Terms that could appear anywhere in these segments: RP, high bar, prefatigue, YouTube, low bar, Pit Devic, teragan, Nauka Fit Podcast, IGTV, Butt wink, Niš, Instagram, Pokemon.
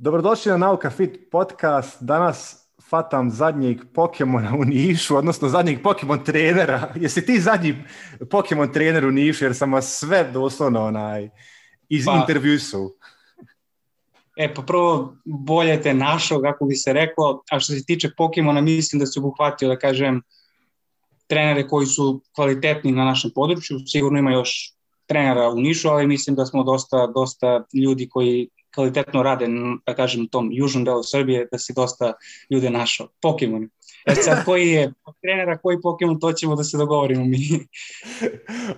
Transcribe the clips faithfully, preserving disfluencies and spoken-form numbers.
Dobrodošli na Nauka Fit Podcast. Danas fatam zadnjeg Pokemona u Nišu, odnosno zadnjeg Pokemon trenera. Jesi ti zadnji Pokemon trener u Nišu, jer sam vas sve doslovno onaj, iz pa, intervju su. E, pa prvo bolje te našao, kako bi se reklo. A što se tiče Pokemona, mislim da se obuhvatio, da kažem, trenere koji su kvalitetni na našem području. Sigurno ima još trenera u Nišu, ali mislim da smo dosta, dosta ljudi koji kvalitetno rade, da kažem, tom južnom delu Srbije, da si dosta ljude našao. Pokemon. E sad, koji je trenera, koji Pokemon, to ćemo da se dogovorimo mi.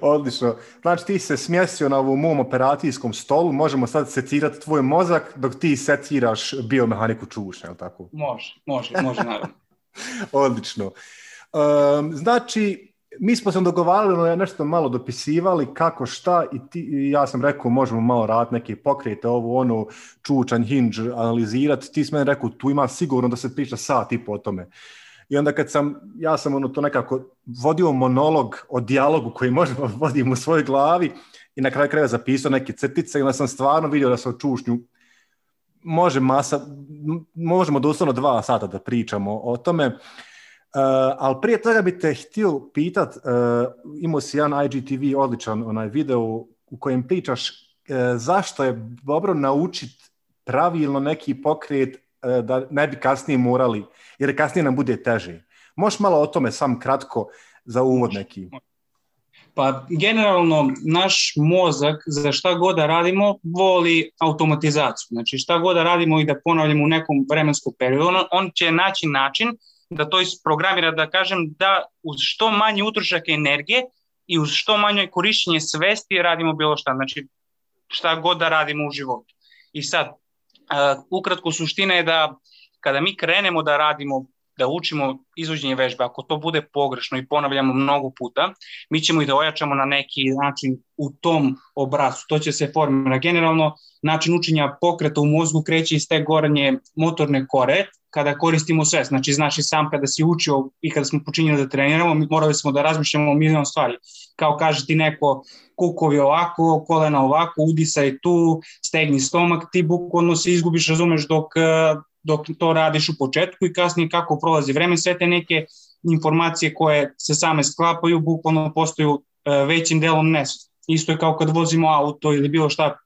Odlično. Znači, ti se smjesio na ovom mom operacijskom stolu, možemo sad secirati tvoj mozak dok ti seciraš biomehaniku čušnja, je li tako? Može, može, može, naravno. Odlično. Um, znači, mi smo se dogovarali, nešto malo dopisivali, kako šta, i ti, ja sam rekao možemo malo raditi neke pokrete, ovo ono, čučanj, hinge, analizirati. Ti si meni rekao, tu ima sigurno da se priča sat i po o tome. I onda kad sam, ja sam ono to nekako vodio monolog o dijalogu koji možemo vodim u svojoj glavi i na kraju kraja zapisao neke crtice i onda sam stvarno vidio da se o čušnju može masa, možemo doslovno dva sata da pričamo o tome. Uh, ali prije toga bi te htio pitat, uh, imao si jedan I G T V odličan onaj video u kojem pričaš uh, zašto je dobro naučiti pravilno neki pokret uh, da ne bi kasnije morali, jer kasnije nam bude teže. Možeš malo o tome sam kratko za uvod neki? Pa generalno naš mozak za šta god da radimo voli automatizaciju. Znači šta god da radimo i da ponavljamo u nekom vremenskom periodu, on, on će naći način da to isprogramira, da kažem, da uz što manje utrošak energije i uz što manje korišćenje svesti radimo bilo šta, znači šta god da radimo u životu. I sad, uh, ukratko suština je da kada mi krenemo da radimo, da učimo izvođenje vežbe, ako to bude pogrešno i ponavljamo mnogo puta, mi ćemo i da ojačamo na neki način u tom obrascu. To će se formira. Generalno, način učenja pokreta u mozgu kreće iz te gornje motorne kore, kada koristimo svest. Znači, znaš i sam kada si učio i kada smo počinjeli da treniramo, morali smo da razmišljamo o milion stvari. Kao kaže ti neko, kukovi ovako, kolena ovako, udisaj tu, stegni stomak, ti bukvalno se izgubiš, razumeš, dok... dok to radiš u početku i kasnije kako prolazi vreme, sve te neke informacije koje se same sklapaju bukvalno postaju većim delom nesvesne. Isto je kao kad vozimo auto ili bilo šta,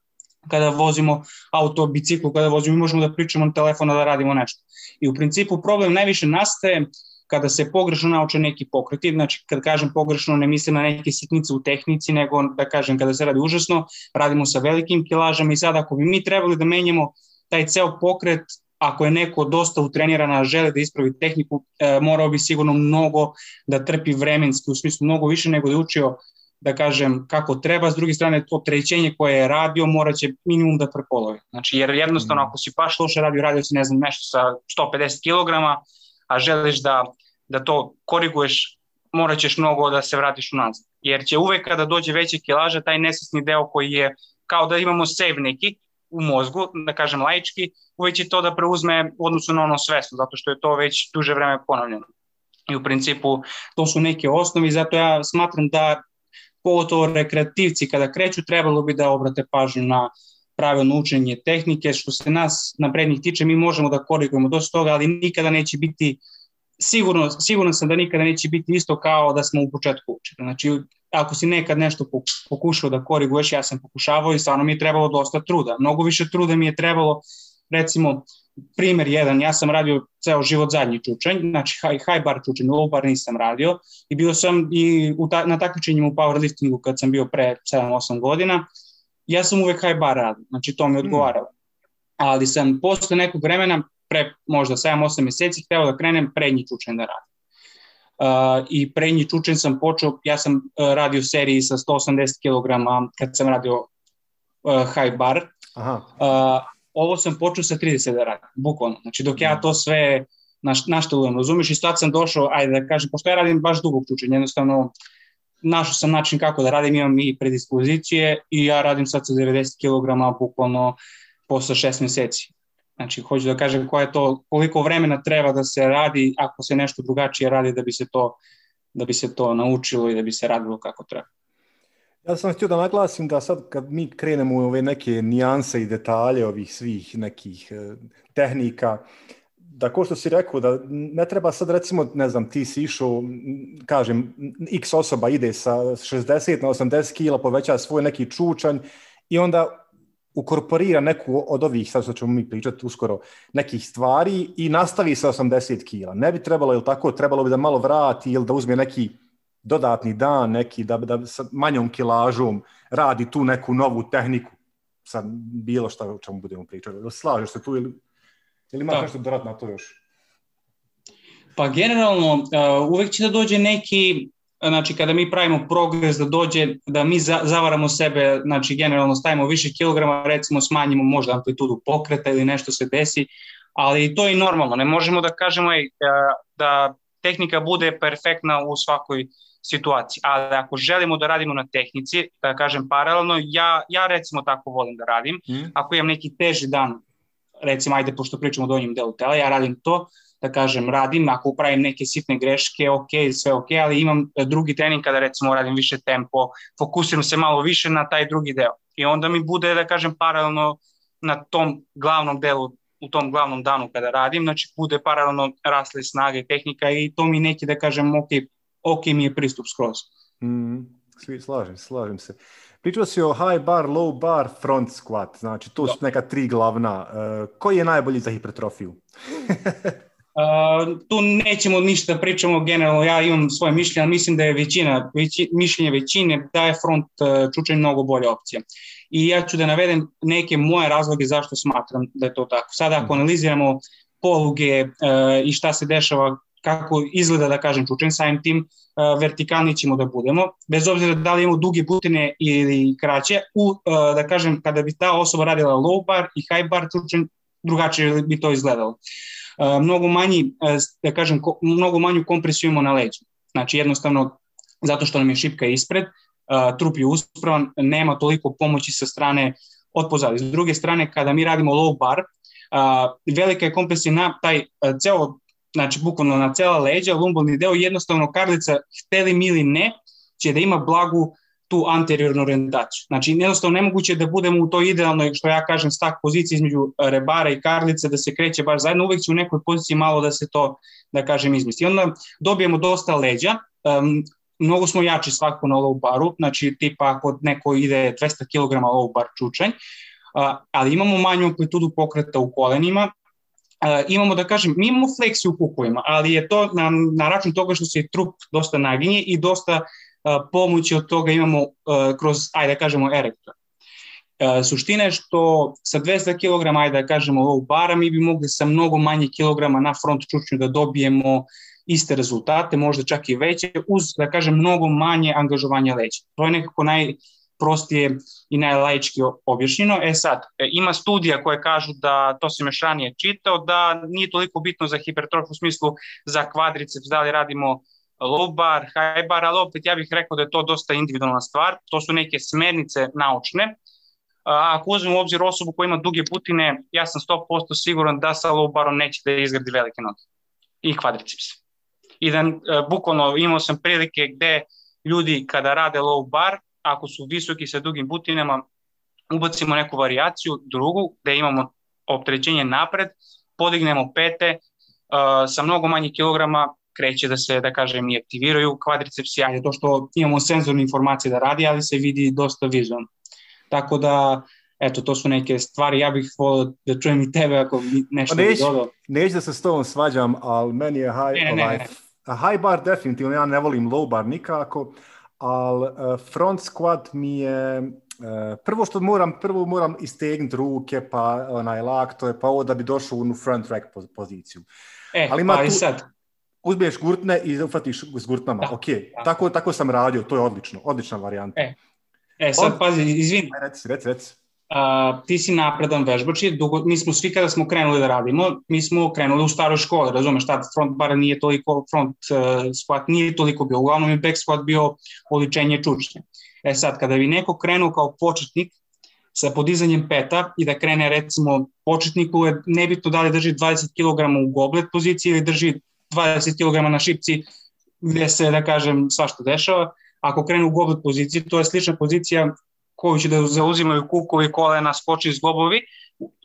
kada vozimo auto, biciklu, kada vozimo, mi možemo da pričamo na telefona, da radimo nešto. I u principu problem najviše nastaje kada se pogrešno nauče neki pokreti. Znači, kad kažem pogrešno, ne mislim na neke sitnice u tehnici, nego da kažem kada se radi užasno, radimo sa velikim kilažama i sad ako bi mi trebali da menjamo taj ceo pokret, ako je neko dosta utreniran, a žele da ispravi tehniku, e, morao bi sigurno mnogo da trpi vremenski, u smislu mnogo više nego da je učio, da kažem, kako treba. S druge strane, to trećenje koje je radio morat će minimum da prepolovi. Znači, jer jednostavno, mm. ako si baš loše radio, radio si, ne znam, nešto sa sto pedeset kilograma, a želiš da, da to koriguješ, morat ćeš mnogo da se vratiš unazad. Jer će uvek kada dođe veća kilaža, taj nesvesni deo koji je, kao da imamo save neki, u mozgu, da kažem laički, uveć je to da preuzme odnosno na ono svesno, zato što je to već duže vreme ponavljeno. I u principu to su neke osnovi, zato ja smatram da pogotovo rekreativci kada kreću trebalo bi da obrate pažnju na pravilno učenje tehnike. Što se nas naprednih tiče, mi možemo da korigujemo dosta toga, ali nikada neće biti, sigurno, sigurno sam da nikada neće biti isto kao da smo u početku učili. Znači, ako si nekad nešto pokušao da koriguješ, ja sam pokušavao i stvarno mi je trebalo dosta truda. Mnogo više truda mi je trebalo, recimo, primer jedan, ja sam radio ceo život zadnji čučanj, znači high, high bar čučanj, low bar nisam radio i bio sam i u ta, na takmičenjima u powerliftingu kad sam bio pre sedam osam godina, ja sam uvek high bar radio, znači to mi odgovaralo. Hmm. Ali sam posle nekog vremena, pre možda sedam osam meseci, hteo da krenem prednji čučanj da radim. Uh, i prednji čučanj sam počeo, ja sam uh, radio seriji sa sto osamdeset kilograma kad sam radio uh, high bar. Aha. Uh, ovo sam počeo sa trideset da radim, bukvalno, znači dok ja to sve naš, naštelujem, razumiš, i sad sam došao, ajde da kažem, pošto ja radim baš dugog čučanja, jednostavno našao sam način kako da radim, imam i predispozicije i ja radim sad sa devedeset kilograma bukvalno posle šest meseci. Znači, hoću da kažem koja je to, koliko vremena treba da se radi, ako se nešto drugačije radi, da bi se to, da bi se to naučilo i da bi se radilo kako treba. Ja sam htio da naglasim da sad kad mi krenemo u ove neke nijanse i detalje ovih svih nekih eh, tehnika, da ko što si rekao, da ne treba sad recimo, ne znam, ti si išao, kažem, x osoba ide sa šezdeset na osamdeset kila, poveća svoj neki čučanj i onda ukorporira neku od ovih, sad što ćemo mi pričati uskoro, nekih stvari i nastavi sa osamdeset kila. Ne bi trebalo, ili tako, trebalo bi da malo vrati ili da uzme neki dodatni dan, neki da, da sa manjom kilažom radi tu neku novu tehniku. Sad bilo šta o čemu budemo pričati. Slažeš se tu ili... Ili imaš nešto dodat na to još? Pa generalno, uh, uvek će da dođe neki, znači kada mi pravimo progres, da dođe, da mi za, zavaramo sebe, znači generalno stavimo više kilograma, recimo smanjimo možda amplitudu pokreta ili nešto se desi, ali to je normalno, ne možemo da kažemo ej, da, da tehnika bude perfektna u svakoj situaciji, ali ako želimo da radimo na tehnici, da kažem paralelno, ja, ja recimo tako volim da radim, mm. ako imam neki teži dan, recimo, ajde, pošto pričamo o donjem delu tela, ja radim to, da kažem, radim, ako pravim neke sitne greške, ok, sve ok, ali imam drugi trening kada, recimo, radim više tempo, fokusiram se malo više na taj drugi deo. I onda mi bude, da kažem, paralelno na tom glavnom delu, u tom glavnom danu kada radim, znači, bude paralelno rasle snaga i tehnika i to mi neki, da kažem, ok, ok mi je pristup skroz. Mm, svi, slažem, slažem se. Pričao si o high bar, low bar, front squat, znači to su neka tri glavna. Koji je najbolji za hipertrofiju? uh, tu nećemo ništa pričamo, generalno ja imam svoje mišljenje, mislim da je većina, veći, mišljenje većine da je front uh, čučanj mnogo bolja opcija. I ja ću da navedem neke moje razloge zašto smatram da je to tako. Sada ako analiziramo poluge uh, i šta se dešava, kako izgleda, da kažem, čučanj, samim tim vertikalni ćemo da budemo, bez obzira da li imamo duge butine ili kraće, u, da kažem, kada bi ta osoba radila low bar i high bar čučanj, drugačije bi to izgledalo. Mnogo manji, da kažem, mnogo manju kompresiju imamo na leđu. Znači jednostavno, zato što nam je šipka ispred, trup je uspravan, nema toliko pomoći sa strane od pozadi. S druge strane, kada mi radimo low bar, velika je kompresija na taj ceo, znači bukvalno na cela leđa, lumbalni deo, jednostavno karlica, hteli mi ili ne, će da ima blagu tu anteriornu orijentaciju. Znači, jednostavno nemoguće da budemo u toj idealnoj, što ja kažem, stak poziciji između rebara i karlice, da se kreće baš zajedno, uvek će u nekoj poziciji malo da se to, da kažem, izmisli. Onda dobijemo dosta leđa, um, mnogo smo jači svako na low baru, znači tipa ako neko ide dvesta kilograma low bar čučanj, uh, ali imamo manju amplitudu pokreta u kolenima, Uh, imamo, da kažem, mi imamo fleksiju u kukovima, ali je to na, na račun toga što se trup dosta naginje i dosta uh, pomoći od toga imamo uh, kroz, ajde da kažemo, erektor. Uh, suština je što sa dvesta kilograma, ajde da kažemo, low bara, mi bi mogli sa mnogo manje kilograma na front čučnju da dobijemo iste rezultate, možda čak i veće, uz, da kažem, mnogo manje angažovanja leđa. To je nekako najprostije i najlaički objašnjeno. E sad, ima studija koje kažu da, to sam još ranije čitao, da nije toliko bitno za hipertrofiju u smislu za kvadriceps, da li radimo low bar, high bar, ali opet ja bih rekao da je to dosta individualna stvar, to su neke smernice naučne. A ako uzmem u obzir osobu koja ima duge butine, ja sam sto posto siguran da sa low barom neće da izgradi velike noge i kvadriceps. I da, bukvalno imao sam prilike gde ljudi kada rade low bar, ako su visoki sa dugim butinama, ubacimo neku varijaciju, drugu, gde imamo opterećenje napred, podignemo pete, uh, sa mnogo manje kilograma kreće da se, da kažem, i aktiviraju kvadricepsi, ajde, to što imamo senzorne informacije da radi, ali se vidi dosta vizualno. Tako da, eto, to su neke stvari, ja bih volio da čujem i tebe ako bi nešto bi dodao. Neću da se s tobom svađam, ali meni je high, ne, ne, ne. high bar definitivno, ja ne volim low bar nikako, ali front squat mi je, prvo što moram, prvo moram istegnuti ruke, pa onaj lakto, pa ovo da bi došao u front rack poziciju. E, ali ima pa tu, sad. Uzmiješ gurtne i ufatiš s gurtnama, da, ok, da. Tako, tako sam radio, to je odlično, odlična varijanta. E, e sad On, pazi, izvini. Reci, reci, reci. Uh, ti si napredan vežbači, dugo, mi smo svi kada smo krenuli da radimo, mi smo krenuli u staroj školi, razumeš, tad front bar nije toliko, front uh, squat nije toliko bio, uglavnom je back squat bio oličenje čučnje. E sad, kada bi neko krenuo kao početnik sa podizanjem peta i da krene recimo početniku, je nebitno da li drži dvadeset kilograma u goblet poziciji ili drži dvadeset kilograma na šipci gde se, da kažem, svašta dešava, ako krenu u goblet poziciji, to je slična pozicija koju će da zauzimaju kukovi, kolena, skoči, zglobovi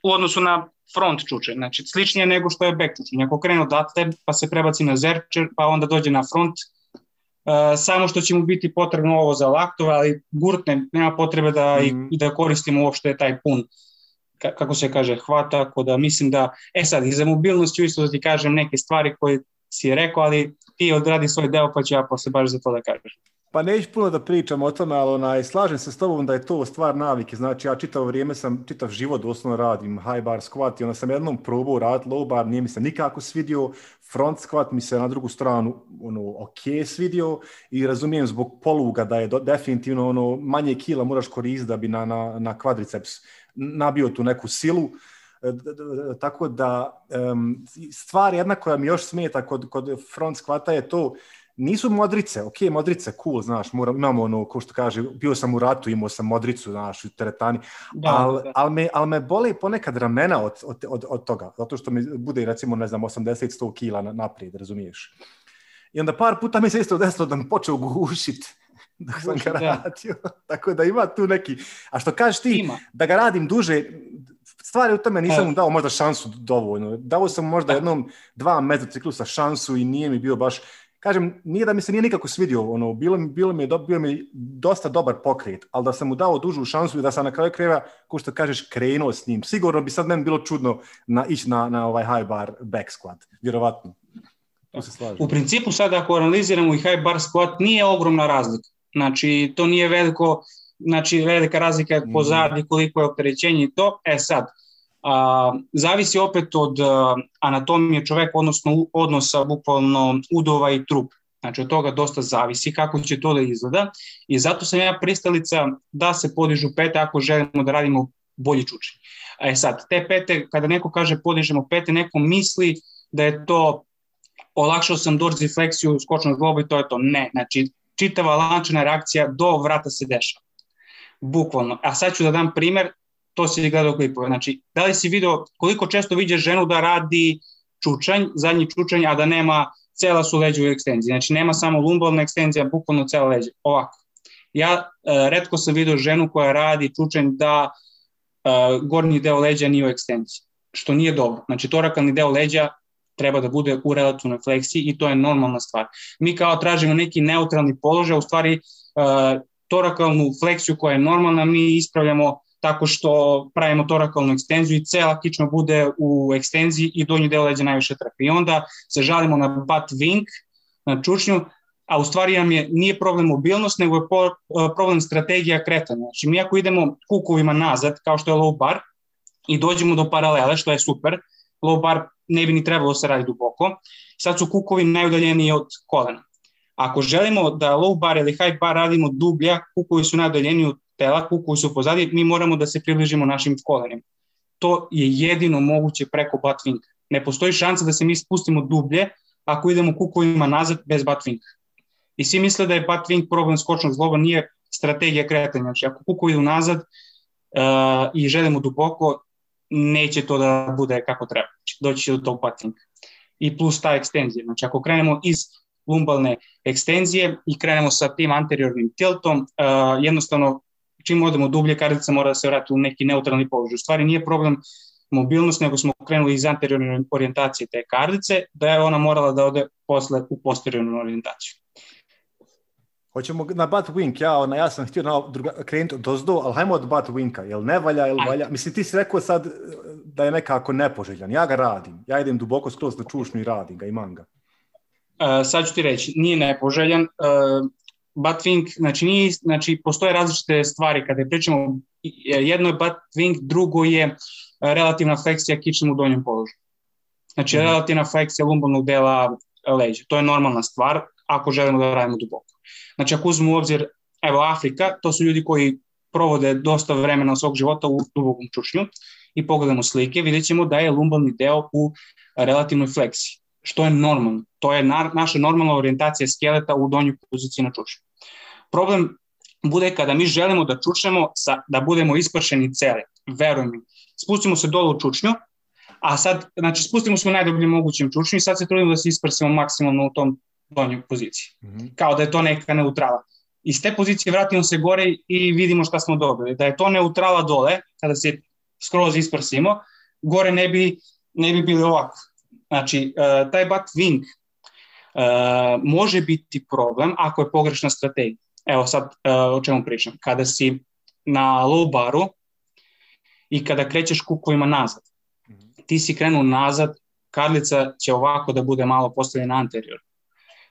u odnosu na front čuče. Znači, sličnije nego što je back čuče. Ako krenu odatle, pa se prebaci na zerčer, pa onda dođe na front. Uh, samo što će mu biti potrebno ovo za laktove, ali gurtne, nema potrebe da, mm. i, da koristimo uopšte taj pun, ka, kako se kaže, hvata, tako da mislim da, e sad, i za mobilnost ću isto da ti kažem neke stvari koje si je rekao, ali ti odradi svoj deo, pa ću ja posle baš za to da kažem. Pa neću puno da pričam o tome, ali onaj, slažem se s tobom da je to stvar navike. Znači, ja čitavo vrijeme sam, čitav život doslovno radim high bar squat i onda sam jednom probao raditi low bar, nije mi se nikako svidio, front squat mi se na drugu stranu ono, ok svidio i razumijem zbog poluga da je do, definitivno ono, manje kila moraš koristiti da bi na, na, na kvadriceps nabio tu neku silu. Tako da um, stvar jedna koja mi još smeta kod, kod front squata je to. Nisu modrice, ok, modrice, cool, znaš, moram, imamo ono, ko što kaže, bio sam u ratu, imao sam modricu, znaš, u teretani, ali al me, al me bole ponekad ramena od, od, od, od toga, zato što mi bude, recimo, ne znam, osamdeset do sto kila naprijed, razumiješ? I onda par puta mi se isto desilo da mi počeo gušiti dok sam ga radio, tako da ima tu neki, a što kažeš ti, ima. Da ga radim duže, stvari u tome nisam mu dao možda šansu dovoljno, dao sam možda jednom dva metrociklusa šansu i nije mi bio baš. Kažem, nije da mi se nije nikako svidio, ono, bilo mi, bilo mi, bio mi dosta dobar pokret, ali da sam mu dao dužu šansu i da sam na kraju krajeva, ko što kažeš, krenuo s njim. Sigurno bi sad meni bilo čudno na, ići na, na ovaj high bar back squat, vjerovatno. To se slažem. U principu sad ako analiziramo i high bar squat, nije ogromna razlika. Znači, to nije veliko, znači, velika razlika pozadi koliko je opterećenje i to. E sad, A, zavisi opet od a, anatomije čoveka, odnosno odnosa bukvalno udova i trup. Znači od toga dosta zavisi kako će to da izgleda i zato sam ja pristalica da se podižu pete ako želimo da radimo bolji čuči. E sad, te pete, kada neko kaže podižemo pete, neko misli da je to olakšao sam dorsifleksiju, skočnu zglobu i to je to. Ne, znači čitava lančana reakcija do vrata se dešava. Bukvalno. A sad ću da dam primer. To si gledao klipove. Znači, da li si video koliko često vidiš ženu da radi čučanj, zadnji čučanj, a da nema cela su leđa u ekstenziji. Znači, nema samo lumbalna ekstenzija, bukvalno cela leđa. Ovako. Ja e, retko sam video ženu koja radi čučanj da e, gornji deo leđa nije u ekstenziji, što nije dobro. Znači, torakalni deo leđa treba da bude u relativnoj fleksiji i to je normalna stvar. Mi kao tražimo neki neutralni položaj, u stvari e, torakalnu fleksiju koja je normalna, mi ispravljamo tako što pravimo torakalnu ekstenziju i cela kičma bude u ekstenziji i donji deo leđa najviše trpi. I onda se žalimo na butt wink, na čučnju, a u stvari nam je, nije problem mobilnost, nego je po, problem strategija kretanja. Znači, mi ako idemo kukovima nazad, kao što je low bar, i dođemo do paralele, što je super, low bar ne bi ni trebalo se raditi duboko, sad su kukovi najudaljeniji od kolena. Ako želimo da low bar ili high bar radimo dublja, kukovi su najudaljeniji od tela, kukovi su pozadije, mi moramo da se približimo našim kolenima. To je jedino moguće preko butt winka. Ne postoji šansa da se mi spustimo dublje ako idemo kukovima nazad bez butt winka. I svi misle da je butt wink problem skočnog zgloba, nije strategija kretanja. Znači, ako kukovi idu nazad uh, i želimo duboko, neće to da bude kako treba. Doći će do tog butt winka. I plus ta ekstenzija. Znači, ako krenemo iz lumbalne ekstenzije i krenemo sa tim anteriornim tiltom, uh, jednostavno čim odemo dublje, kardica mora da se vrati u neki neutralni položaj. U stvari nije problem mobilnost, nego smo krenuli iz anteriorne orijentacije te kardice, da je ona morala da ode posle u posteriornu orijentaciju. Hoćemo na butt wink, ja, ona, ja sam htio na druga, krenuti od ozdo, ali hajmo od butt winka, jel ne valja, jel valja? Mislim, ti si rekao sad da je nekako nepoželjan, ja ga radim, ja idem duboko skroz na čučnju i radim ga, imam ga. Uh, sad ću ti reći, nije nepoželjan, uh, butt wink, znači, nije, znači postoje različite stvari kada pričamo, jedno je butt wink, drugo je relativna fleksija kične u donjem položaju. Znači mm. relativna fleksija lumbalnog dela leđa, to je normalna stvar ako želimo da radimo duboko. Znači ako uzmemo u obzir, evo Afrika, to su ljudi koji provode dosta vremena svog života u dubokom čučnju i pogledamo slike, vidjet ćemo da je lumbalni deo u relativnoj fleksiji, što je normalno. To je na, naša normalna orijentacija skeleta u donjoj poziciji na čučnju. Problem bude kada mi želimo da čučnemo, sa, da budemo ispršeni cele, veruj mi. Spustimo se dole u čučnju, a sad, znači, spustimo se u najdublje mogućem čučnju i sad se trudimo da se ispršimo maksimalno u tom donjoj poziciji. Mm-hmm. Kao da je to neka neutrala. iz te pozicije vratimo se gore i vidimo šta smo dobili. Da je to neutrala dole, kada se skroz isprsimo, gore ne bi, ne bi bili ovako. Znači, uh, taj butt wink uh, može biti problem ako je pogrešna strategija. Evo sad uh, o čemu pričam. Kada si na low baru i kada krećeš kukovima nazad, ti si krenu nazad, kadlica će ovako da bude malo postavljena anterior.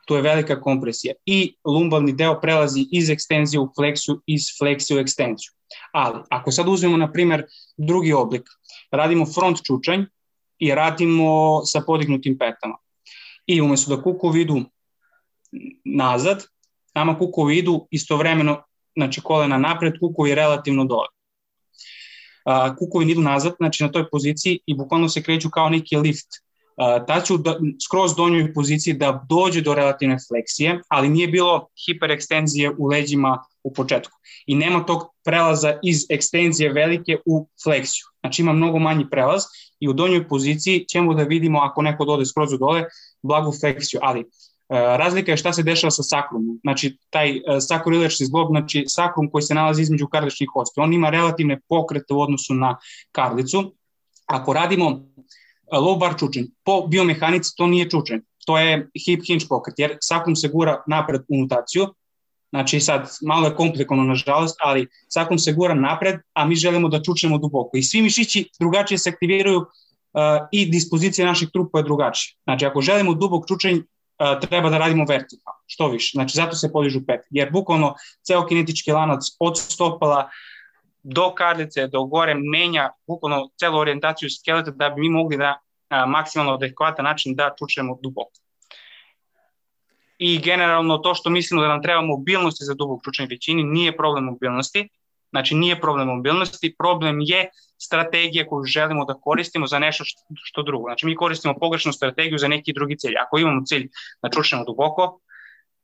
Tu je velika kompresija i lumbalni deo prelazi iz ekstenzije u fleksiju, iz fleksije u ekstenziju. Ali ako sad uzmemo, na primjer, drugi oblik, radimo front čučanj i radimo sa podignutim petama. I umjesto da kukovi idu nazad, nama kukovi idu istovremeno, znači kolena napred, kukovi relativno dole. Kukovi idu nazad, znači na toj poziciji, i bukvalno se kreću kao neki lift. Ta ću do, skroz donjoj poziciji da dođe do relativne fleksije, ali nije bilo hiperekstenzije u leđima u početku. I nema tog prelaza iz ekstenzije velike u fleksiju. Znači ima mnogo manji prelaz i u donjoj poziciji ćemo da vidimo, ako neko dode skroz u dole, blagu fleksiju. Ali razlika je šta se dešava sa sakrumom. Znači taj sakroiliačni zglob, znači sakrum koji se nalazi između karličnih kosti, on ima relativne pokrete u odnosu na karlicu. Ako radimo low bar čučanj, po biomehanici to nije čučanj, to je hip hinge pokret, jer sakrum se gura napred u notaciju. Znači sad malo je komplikovano nažalost, ali sakrum se gura napred, a mi želimo da čučnemo duboko. I svi mišići drugačije se aktiviraju uh, i dispozicija naših trupa je drugačija. Znači ako želimo dubok čučanj, uh, treba da radimo vertikalno, što više. Znači zato se podižu pet, jer bukvalno ceo kinetički lanac od stopala do karlice, do gore, menja bukvalno celu orijentaciju skeleta da bi mi mogli da a, maksimalno adekvatan način da čučemo duboko. I generalno to što mislimo da nam treba mobilnosti za dubok čučanj većini, nije problem mobilnosti, znači nije problem mobilnosti, problem je strategija koju želimo da koristimo za nešto što, što drugo. Znači mi koristimo pogrešnu strategiju za neki drugi cilj. Ako imamo cilj da čučemo duboko,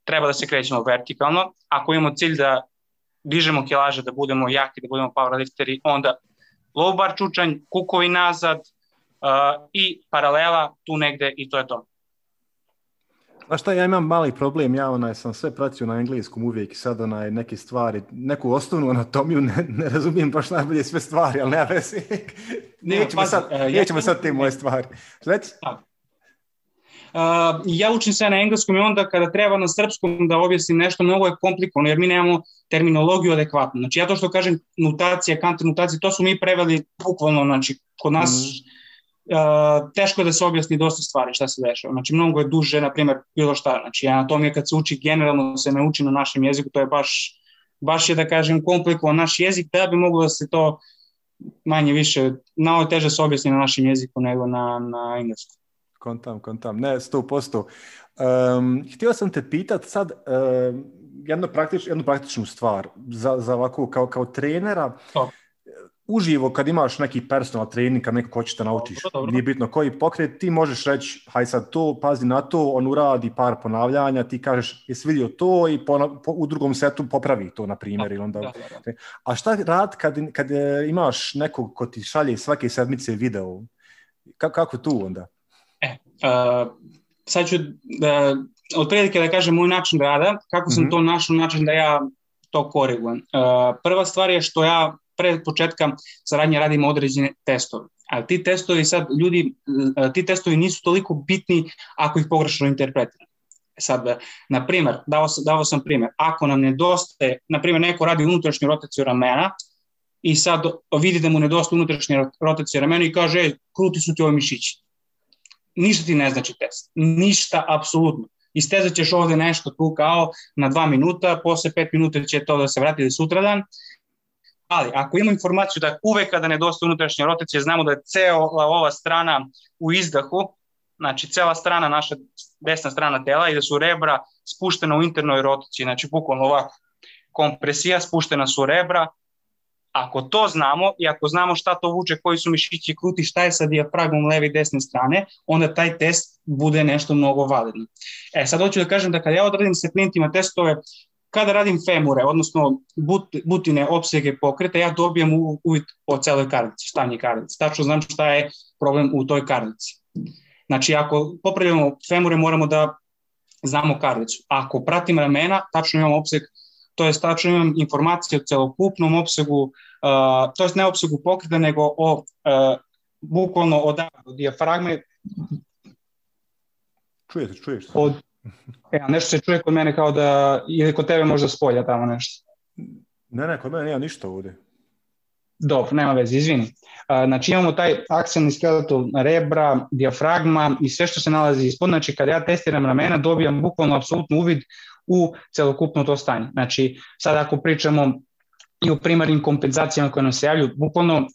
treba da se krećemo vertikalno. Ako imamo cilj da dižemo kilaže, da budemo jaki, da budemo powerlifteri, onda low bar čučanj, kukovi nazad uh, i paralela tu negde i to je to. Znaš šta, ja imam mali problem, ja onaj, sam sve pratio na engleskom uvijek i sad onaj, neke stvari, neku osnovnu anatomiju, ne, ne razumijem baš najbolje sve stvari, ali nema veze. Nećemo sad, nećemo sad te moje stvari. Sljedeći? Uh, ja učim se na engleskom i onda kada treba na srpskom da objasnim nešto, mnogo je komplikovano jer mi nemamo terminologiju adekvatnu. Znači ja to što kažem nutacija, kontranutacija, to su mi preveli bukvalno, znači kod nas mm. uh, teško je da se objasni dosta stvari šta se dešava. Znači mnogo je duže, na primjer, bilo šta. Znači anatomija kad se uči generalno se ne uči na našem jeziku, to je baš, baš je da kažem komplikovan naš jezik da bi moglo da se to manje više, malo teže se objasni na našem jeziku nego na, na engleskom. Kontam, kontam, ne, sto posto. Um, htio sam te pitati sad um, jednu, praktič, jednu praktičnu stvar za, za ovako kao, kao trenera. To. Uživo kad imaš neki personal trening, kad neko ko će te naučiš, dobro, dobro. Nije bitno koji pokret, ti možeš reći haj sad to, pazi na to, on uradi par ponavljanja, ti kažeš jesi vidio to i po, po, u drugom setu popravi to, na primjer. Da, ili onda... da, da. A šta rad kad, kad imaš nekog ko ti šalje svake sedmice video? Kako, kako tu onda? Uh, sad ću da, od prilike da kažem moj način rada, kako sam mm-hmm. to našao način da ja to korigujem. Uh, prva stvar je što ja pred početka saradnje radim određene testove, ali ti testovi sad ljudi, uh, ti testovi nisu toliko bitni ako ih pogrešno interpretiramo. Sad, uh, na primjer, dao, dao sam primjer, ako nam nedostaje, na primjer neko radi unutrašnju rotaciju ramena i sad vidi da mu nedostaje unutrašnja rotacija ramena i kaže e, kruti su ti ovi mišići. Ništa ti ne znači test, ništa apsolutno. Istezat ćeš ovde nešto tu kao na dva minuta, posle pet minuta će to da se vrati sutradan. Ali ako imamo informaciju da uvek kada nedostaje unutrašnja rotacija, znamo da je cela ova strana u izdahu, znači cela strana, naša desna strana tela, i da su rebra spuštena u internoj rotaciji, znači bukvalno ovako, kompresija, spuštena su rebra. Ako to znamo i ako znamo šta to vuče, koji su mišići kruti, šta je sa dijafragmom leve i desne strane, onda taj test bude nešto mnogo validno. E, sad hoću da kažem da kada ja odradim sa klijentima testove, kada radim femure, odnosno but, butine, opsege pokreta, ja dobijam uvid o celoj karlici, šta nije karlici. Tačno znam šta je problem u toj karlici. Znači, ako popravljamo femure, moramo da znamo karlicu. Ako pratimo ramena, tačno imamo opseg to je tačno imam informacije o celokupnom opsegu, uh, to je ne opsegu pokreta, nego o, uh, bukvalno od dijafragme. Čujete, čuješ se. Od, ja, nešto se čuje kod mene kao da, ili kod tebe možda spolja tamo nešto. Ne, ne, kod mene nema ništa ovdje. Dobro, nema veze, izvini. Znači imamo taj akselni skeletal, rebra, dijafragma i sve što se nalazi ispod. Znači kad ja testiram ramena dobijam bukvalno apsolutno uvid u celokupno to stanje. Znači sad ako pričamo i o primarnim kompenzacijama koje nam se javljuju, bukvalno uh,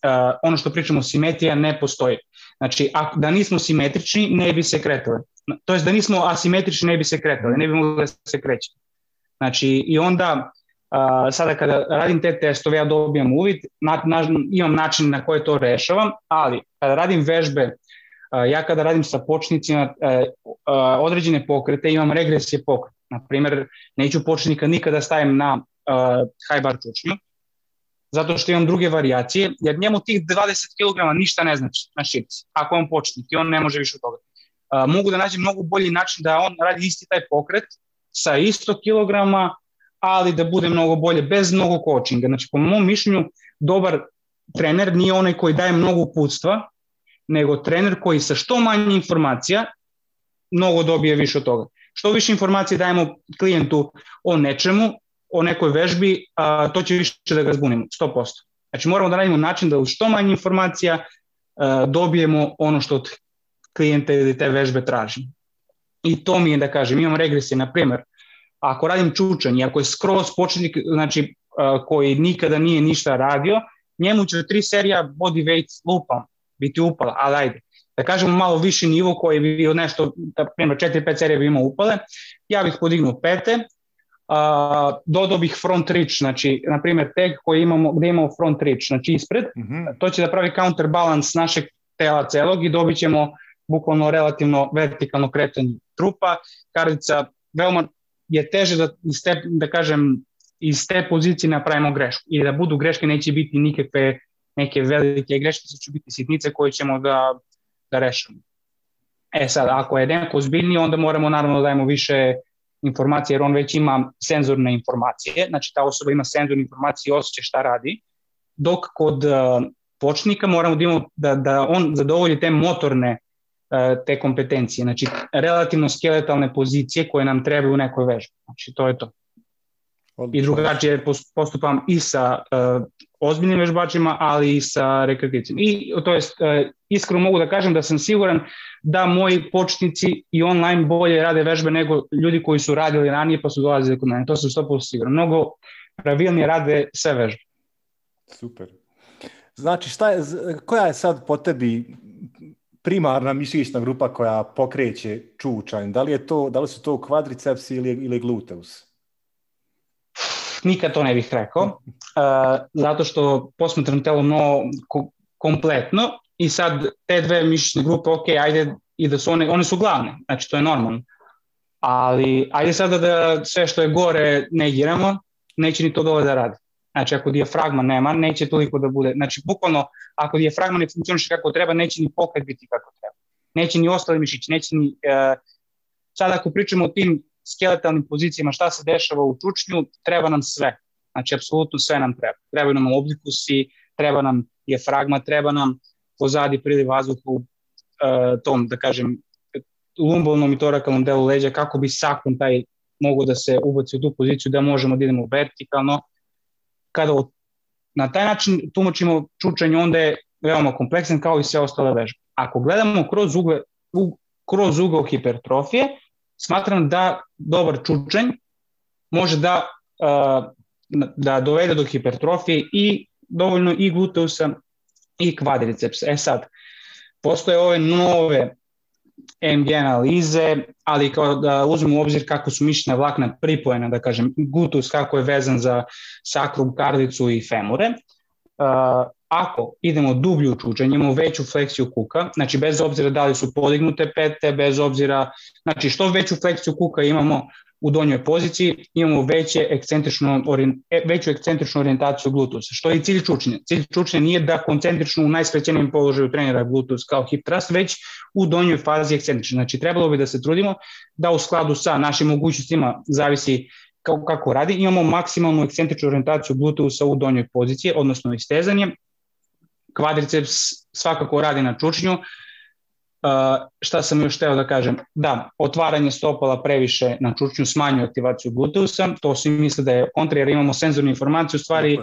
ono što pričamo simetrija ne postoji. Znači ako, da nismo simetrični ne bi se kretali. To jest da nismo asimetrični ne bi se kretali, ne bi mogli da se kreći. Znači i onda... Uh, sada kada radim te testove, ja dobijam uvid, na, na, imam način na koje to rešavam, ali kada radim vežbe, uh, ja kada radim sa početnicima uh, uh, određene pokrete, imam regresije pokreta. Naprimjer, neću početnika nikada stavim na uh, high bar čučnju, zato što imam druge varijacije, jer njemu tih dvadeset kilograma ništa ne znači na šipci, ako on početnik i on ne može više od toga. Uh, mogu da nađem mnogo bolji način da on radi isti taj pokret sa isto kilograma, ali da bude mnogo bolje, bez mnogo coachinga. Znači, po mom mišljenju, dobar trener nije onaj koji daje mnogo uputstva, nego trener koji sa što manje informacija mnogo dobije više od toga. Što više informacije dajemo klijentu o nečemu, o nekoj vežbi, a, to će više da ga zbunimo, sto posto. Znači, moramo da radimo način da u što manje informacija a, dobijemo ono što od klijenta ili te vežbe tražimo. I to mi je da kažem, imam regresije, na primjer, ako radim čučanje, ako je skroz početnik, znači uh, koji nikada nije ništa radio, njemu će tri serija body weight lupam biti upala, ali ajde, da kažemo malo viši nivo koji bi bio nešto, na primjer četiri pet serija bi imao upale, ja bih podignuo pete, uh, dodao bih front reach, znači na primjer tag koji imamo, gde imamo front reach, znači ispred, mm-hmm. to će da pravi counterbalance našeg tela celog i dobit ćemo bukvalno relativno vertikalno kretanje trupa, kardica veoma je teže da, te, da kažem, iz te pozicije napravimo grešku. I da budu greške, neće biti nikakve neke velike greške, sve će biti sitnice koje ćemo da, da rešimo. E sad, ako je neko ozbiljniji, onda moramo naravno da dajemo više informacije, jer on već ima senzorne informacije, znači ta osoba ima senzorne informacije i osjeća šta radi, dok kod uh, početnika moramo da, imamo, da, da on zadovolji te motorne te kompetencije, znači relativno skeletalne pozicije koje nam trebaju u nekoj vežbi, znači to je to. I drugačije postupam i sa uh, ozbiljnim vežbačima, ali i sa rekreativcima. I to jest, uh, iskreno mogu da kažem da sam siguran da moji početnici i online bolje rade vežbe nego ljudi koji su radili ranije pa su dolazili kod mene, to sam sto posto siguran. Mnogo pravilnije rade sve vežbe. Super. Znači šta je, koja je sad po tebi primarna mišićna grupa koja pokreće čučanj, da li je to, da li su to kvadriceps ili, ili gluteus? Nikad to ne bih rekao, uh, zato što posmatram telo mnogo kompletno i sad te dve mišićne grupe, ok, ajde i da su one, one su glavne, znači to je normalno, ali ajde sada da sve što je gore negiramo, neće ni to dole da radi. Znači, ako dijafragma nema, neće toliko da bude. Znači, bukvalno, ako dijafragma ne funkcioniše kako treba, neće ni pokret biti kako treba. Neće ni ostali mišići, neće ni... E, sad, ako pričamo o tim skeletalnim pozicijama, šta se dešava u čučnju, treba nam sve. Znači, apsolutno sve nam treba. Trebaju nam oblikusi, treba nam dijafragma, treba nam pozadi priliv vazduha u e, tom, da kažem, lumbalnom i torakalnom delu leđa, kako bi sakon taj mogao da se ubaci u tu poziciju, da možemo da idemo vertikalno. Kada na taj način tumačimo čučanje, onda je veoma kompleksan kao i sve ostale vežbe. Ako gledamo kroz, ugle, u, kroz ugao hipertrofije, smatram da dobar čučanj može da, da dovede do hipertrofije i dovoljno i gluteusa i kvadriceps. E sad, postoje ove nove em ge analize, ali kao da uzmemo u obzir kako su mišićna vlakna pripojena, da kažem, gluteus kako je vezan za sakrum, kardicu i femure. Uh, ako idemo dublje u čučanje, imamo veću fleksiju kuka, znači bez obzira da li su podignute pete, bez obzira, znači što veću fleksiju kuka imamo u donjoj poziciji, imamo veće ekscentričnu, veću ekscentričnu orijentaciju gluteusa, što je i cilj čučnja. Cilj čučnja nije da koncentrično u najskraćenijem položaju trenira gluteus kao hip thrust, već u donjoj fazi ekscentrične. Znači, trebalo bi da se trudimo da u skladu sa našim mogućnostima, zavisi kako, kako radi, imamo maksimalnu ekscentričnu orijentaciju glutusa u donjoj poziciji, odnosno istezanje, kvadriceps svakako radi na čučnju. Uh, šta sam još hteo da kažem? Da, otvaranje stopala previše na čučnju smanjuje aktivaciju glutusa, to svi misle da je kontra jer imamo senzornu informaciju, u stvari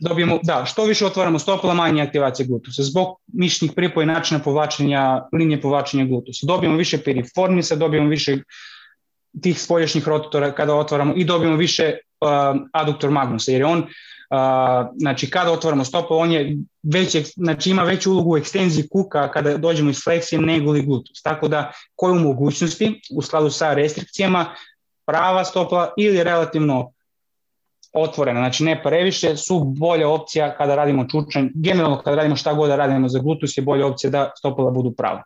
dobijemo, da, što više otvaramo stopala, manje aktivacije glutusa, zbog mišićnih pripoja i načina povlačenja, linije povlačenja glutusa. Dobijemo više piriformisa, dobijemo više tih spoljašnjih rotatora kada otvaramo i dobijemo više uh, adductor magnusa, jer je on Uh, znači kada otvaramo stopalo, on je veći, znači ima veću ulogu u ekstenziji kuka kada dođemo iz fleksije nego li glutus. Tako da koju mogućnosti u skladu sa restrikcijama prava stopala ili relativno otvorena, znači ne previše, su bolja opcija kada radimo čučanj. Generalno kada radimo šta god da radimo za glutus je bolja opcija da stopala budu prava.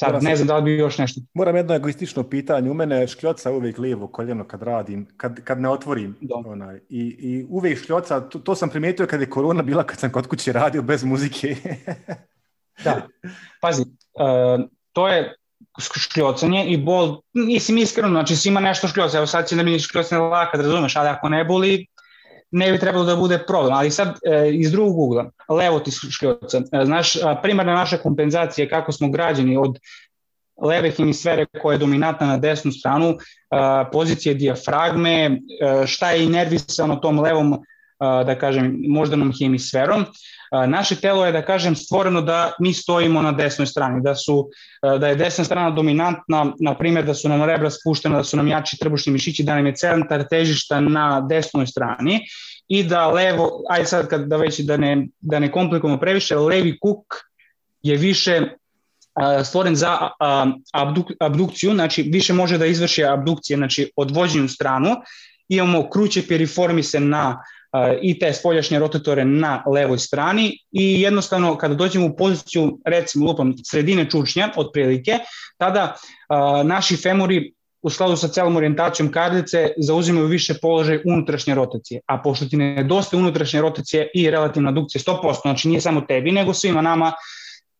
Sad, ne znam da li bi još nešto. Moram jedno egoistično pitanje. U mene škljoca uvijek lijevo koljeno kad radim, kad, kad ne otvorim. Onaj, i, i uvijek škljoca, to, to sam primijetio kad je korona bila, kad sam kod kuće radio bez muzike. Da, pazi, uh, to je škljocanje i bol, mislim iskreno, znači si ima nešto škljoca, evo sad si da mi škljocanje lakat, razumeš, ali ako ne boli, ne bi trebalo da bude problem, ali sad e, iz drugog ugla, levo ti škljoca. E, znaš, primarna naša kompenzacija kako smo građeni od leve hemisfere koja je dominantna na desnu stranu, a, pozicije dijafragme, a, šta je inervisano tom levom, a, da kažem, moždanom hemisferom. A, naše telo je, da kažem, stvoreno da mi stojimo na desnoj strani, da, su, a, da je desna strana dominantna, na primjer da su nam rebra spuštena, da su nam jači trbušni mišići, da nam je centar težišta na desnoj strani i da levo, ajde sad kad, da, već, da, ne, da ne komplikujemo previše, levi kuk je više a, stvoren za a, abduk, abdukciju, znači više može da izvrši abdukcije, znači odvođenju stranu, imamo kruće piriformise na i te spoljašnje rotatore na levoj strani i jednostavno kada dođemo u poziciju, recimo lupam, sredine čučnja otprilike, tada a, naši femori u skladu sa celom orijentacijom karlice zauzimaju više položaj unutrašnje rotacije, a pošto ti nedostaje unutrašnje rotacije i relativna adukcija sto posto, znači nije samo tebi nego svima nama,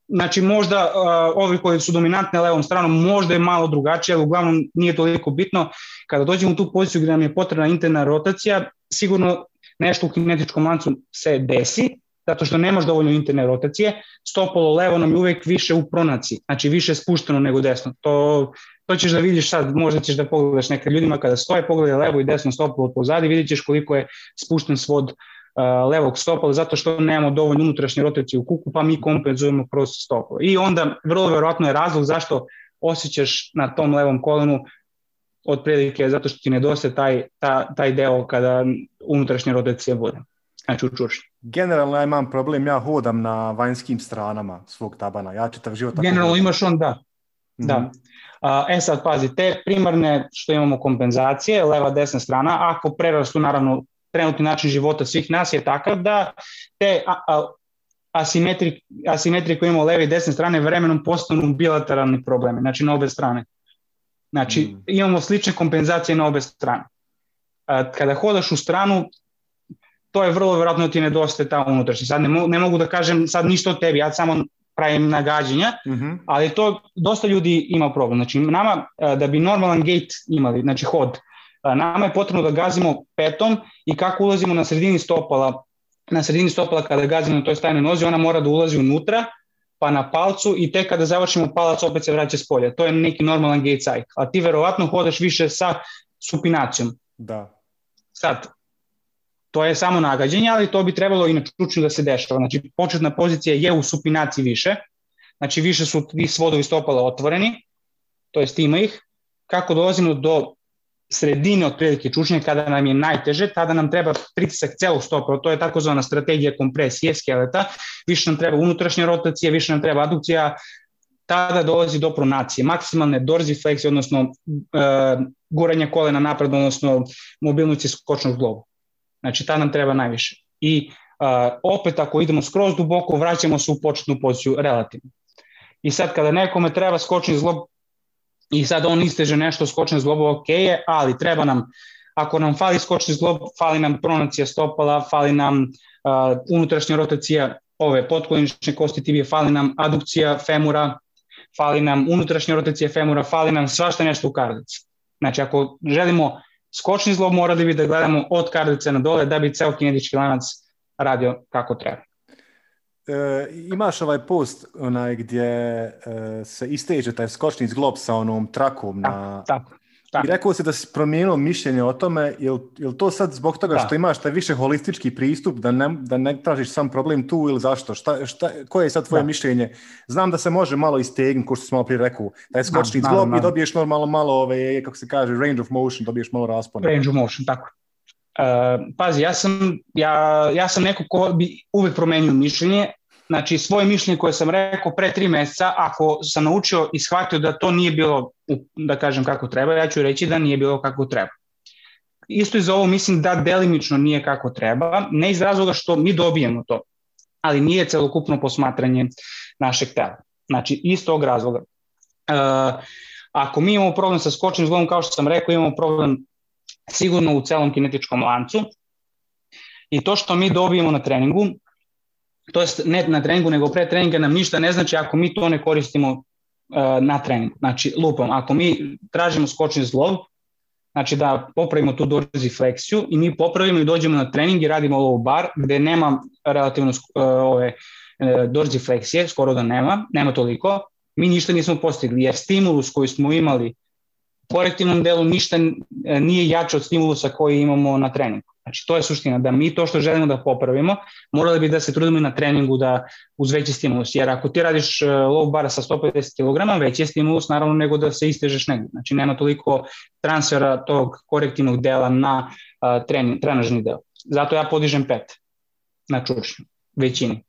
znači možda a, ovi koji su dominantne levom stranom možda je malo drugačije, ali uglavnom nije toliko bitno, kada dođemo u tu poziciju gde nam je potrebna interna rotacija, sigurno nešto u kinetičkom lancu se desi, zato što nemaš dovoljno interne rotacije, stopalo levo nam je uvek više u pronaciji, znači više spušteno nego desno. To, to ćeš da vidiš sad, možda ćeš da pogledaš neka ljudima kada stoje, pogledaj levo i desno stopalo pozadi, vidjet ćeš koliko je spušten svod uh, levog stopala, zato što nemamo dovoljno unutrašnje rotacije u kuku, pa mi kompenzujemo kroz stopalo. I onda vrlo verovatno je razlog zašto osjećaš na tom levom kolenu otprilike zato što ti nedostaje taj, ta, taj deo kada unutrašnja rotacija bude. Znači učušnje. Generalno ja imam problem, ja hodam na vanjskim stranama svog tabana. Ja čitav život... Generalno tako... imaš on, da. Mm-hmm. Da. A, e sad, pazi, te primarne što imamo kompenzacije, leva, desna strana, ako prerastu, naravno, trenutni način života svih nas je takav da te... A, a, asimetri, asimetri koji imamo leve i desne strane vremenom postanu bilateralni problemi, znači na obe strane. Znači, mm. imamo slične kompenzacije na obe strane. Kada hodaš u stranu, to je vrlo vjerojatno ti nedostaje ta unutrašnja. Sad ne, mo- ne mogu da kažem sad ništa o tebi, ja samo pravim nagađanja, mm-hmm. ali to dosta ljudi ima problem. Znači, nama da bi normalan gait imali, znači hod, nama je potrebno da gazimo petom i kako ulazimo na sredini stopala, na sredini stopala kada gazimo na toj stajnoj nozi, ona mora da ulazi unutra, pa na palcu i tek kada završimo palac opet se vraća s polja. To je neki normalan gait cycle. A ti verovatno hodaš više sa supinacijom. Da. Sad, to je samo nagađenje, ali to bi trebalo i na čučnju da se dešava. Znači, početna pozicija je u supinaciji više. Znači, više su ti svodovi stopala otvoreni, to jest ima ih. Kako dolazimo do sredine otprilike čučnje, kada nam je najteže, tada nam treba pritisak celog stopala, to je takozvana strategija kompresije skeleta, više nam treba unutrašnja rotacija, više nam treba adukcija, tada dolazi do pronacije, maksimalne dorzifleksije, odnosno e, guranja kolena napred, odnosno mobilnosti skočnog globu. Znači, tada nam treba najviše. I e, opet, ako idemo skroz duboko, vraćamo se u početnu poziciju relativno. I sad, kada nekome treba skočni zglob, i sad on isteže nešto, skočni zglob, ok je, ali treba nam, ako nam fali skočni zglob, fali nam pronacija stopala, fali nam uh, unutrašnja rotacija ove potkoljenične kosti tibije, fali nam adukcija femura, fali nam unutrašnja rotacija femura, fali nam svašta nešto u karlici. Znači, ako želimo skočni zlob, morali bi da gledamo od kardice na dole da bi ceo kinetički lanac radio kako treba. E, imaš ovaj post onaj gdje e, se isteže taj skočni zglob sa onom trakom na... Tako, tako. I rekao se da si promijenilo mišljenje o tome, je li to sad zbog toga da. Što imaš taj više holistički pristup, da ne, da ne tražiš sam problem tu ili zašto? Šta, šta, koje je sad tvoje da. Mišljenje? Znam da se može malo istegnuti, ko što sam malo prije rekao, taj skočni da, zglob da, da. I dobiješ normalno malo, ove, kako se kaže, range of motion, dobiješ malo raspona. Range of motion, tako. Uh, pazi, ja sam, ja, ja sam neko ko bi uvijek promenio mišljenje, znači svoje mišljenje koje sam rekao pre tri mjeseca, ako sam naučio i shvatio da to nije bilo, da kažem kako treba, ja ću reći da nije bilo kako treba. Isto i za ovo mislim da delimično nije kako treba, ne iz razloga što mi dobijemo to, ali nije celokupno posmatranje našeg tela, znači iz tog razloga. Uh, ako mi imamo problem sa skočnim zglobom, kao što sam rekao, imamo problem sigurno u celom kinetičkom lancu i to što mi dobijemo na treningu, to jest ne na treningu nego pre treninga nam ništa ne znači ako mi to ne koristimo uh, na treningu, znači lupom, ako mi tražimo skočni zglob, znači da popravimo tu dorsifleksiju i mi popravimo i dođemo na trening i radimo low bar gde nema relativno uh, ove uh, dorsifleksije, skoro da nema, nema toliko, mi ništa nismo postigli jer stimulus koji smo imali u korektivnom delu ništa nije jače od stimulusa koji imamo na treningu. Znači, to je suština, da mi to što želimo da popravimo, morali bi da se trudimo i na treningu da uz veći stimulus, jer ako ti radiš low bara sa sto pedeset kilograma, veći je stimulus naravno nego da se istežeš negdje. Znači, nema toliko transfera tog korektivnog dela na uh, trening, trenažni del. Zato ja podižem pet na čučnju, većini.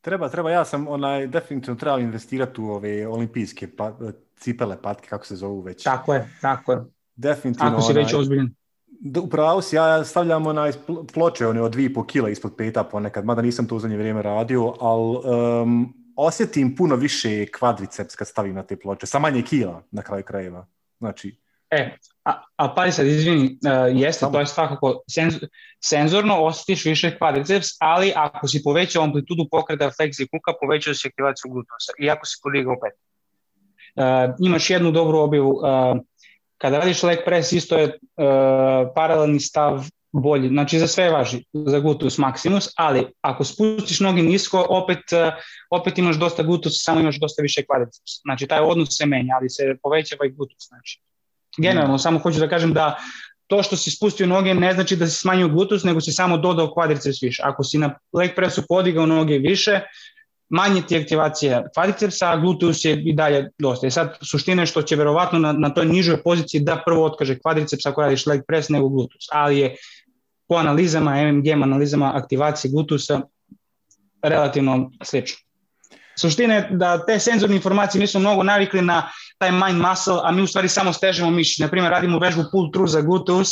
Treba, treba, ja sam onaj, definitivno trebao investirati u ove olimpijske pa, cipele, patke, kako se zovu već. Tako je, tako je. Definitivno. Ako si onaj, već ozbiljen. Upravo si, ja stavljam onaj ploče one, od dva i po kila ispod peta ponekad, mada nisam to u zadnje vrijeme radio, ali um, osjetim puno više kvadriceps kad stavim na te ploče, sa manje kila na kraju krajeva. Znači... E, a, a pari sad, izvini, uh, jeste, to je svakako senz, senzorno osjetiš više kvadriceps, ali ako si povećao amplitudu pokreta fleksije kuka, povećao si aktivaciju glutosa i ako si podigao pet. Uh, imaš jednu dobru objavu, uh, kada radiš leg press isto je uh, paralelni stav bolji, znači za sve važi, za gluteus maximus, ali ako spustiš noge nisko, opet, opet imaš dosta gluteus, samo imaš dosta više kvadriceps, znači taj odnos se menja, ali se povećava i gluteus, znači. Generalno, samo hoću da kažem da to što si spustio noge ne znači da si smanjio gluteus, nego si samo dodao kvadriceps više. Ako si na leg pressu podigao noge više, manje ti je aktivacija kvadricepsa, a gluteus je i dalje dosta. I sad suština je što će verovatno na, na toj nižoj poziciji da prvo otkaže kvadriceps ako radiš leg press nego gluteus. Ali je po analizama, em em ge em analizama aktivacije gluteusa relativno slično. Suština je da te senzorne informacije mi smo mnogo navikli na taj mind muscle, a mi u stvari samo stežemo mišić. Naprimjer, radimo vežbu pull through za gluteus,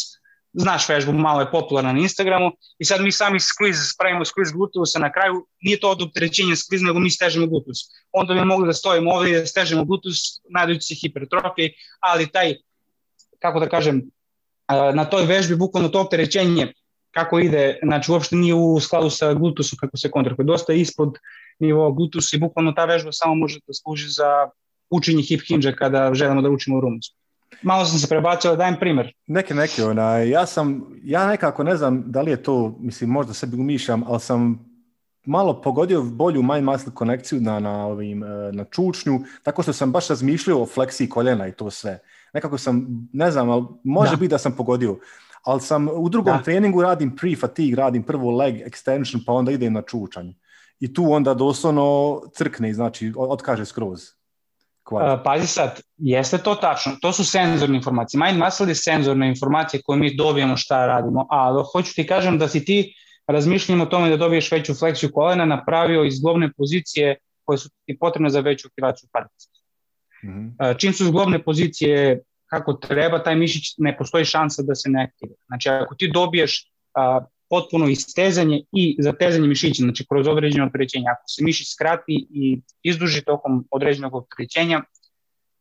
znaš vežbu, malo je popularna na Instagramu, i sad mi sami squeeze, spravimo squeeze gluteusa na kraju, nije to od opterećenja squeeze, nego mi stežemo gluteus. Onda bi mogli da stojimo ovdje i da stežemo gluteus, nadajući se hipertrofiji, ali taj, kako da kažem, na toj vežbi bukvalno to opterećenje kako ide, znači uopšte nije u skladu sa gluteusom kako se kontrahuje, dosta ispod nivoa gluteusa i bukvalno ta vežba samo može da služi za učenje hip hinge kada želimo da učimo u Rumunsku. Malo sam se prebacio, dajem primjer. Neke, neke, onaj, ja sam, ja nekako ne znam da li je to, mislim, možda sebi umišljam, ali sam malo pogodio bolju mind muscle konekciju na, na, ovim, na čučnju, tako što sam baš razmišljao o fleksiji koljena i to sve. Nekako sam, ne znam, ali može da. Biti da sam pogodio. Ali sam u drugom da. Treningu radim pre-fatigue, radim prvo leg extension, pa onda idem na čučanj. I tu onda doslovno crkne, znači otkaže skroz. Uh, pazi sad, jeste to tačno, to su senzorne informacije. Mind muscle je senzorna informacija koju mi dobijemo šta radimo, ali hoću ti kažem da si ti razmišljamo o tome da dobiješ veću fleksiju kolena, napravio iz zglobne pozicije koje su ti potrebne za veću aktivaciju kvadricepsa. Mm-hmm. Uh, čim su zglobne pozicije kako treba, taj mišić ne postoji šansa da se ne aktivira. Znači ako ti dobiješ uh, potpuno istezanje i zatezanje mišića, znači kroz određeno opterećenje. Ako se mišić skrati i izduži tokom određenog opterećenja,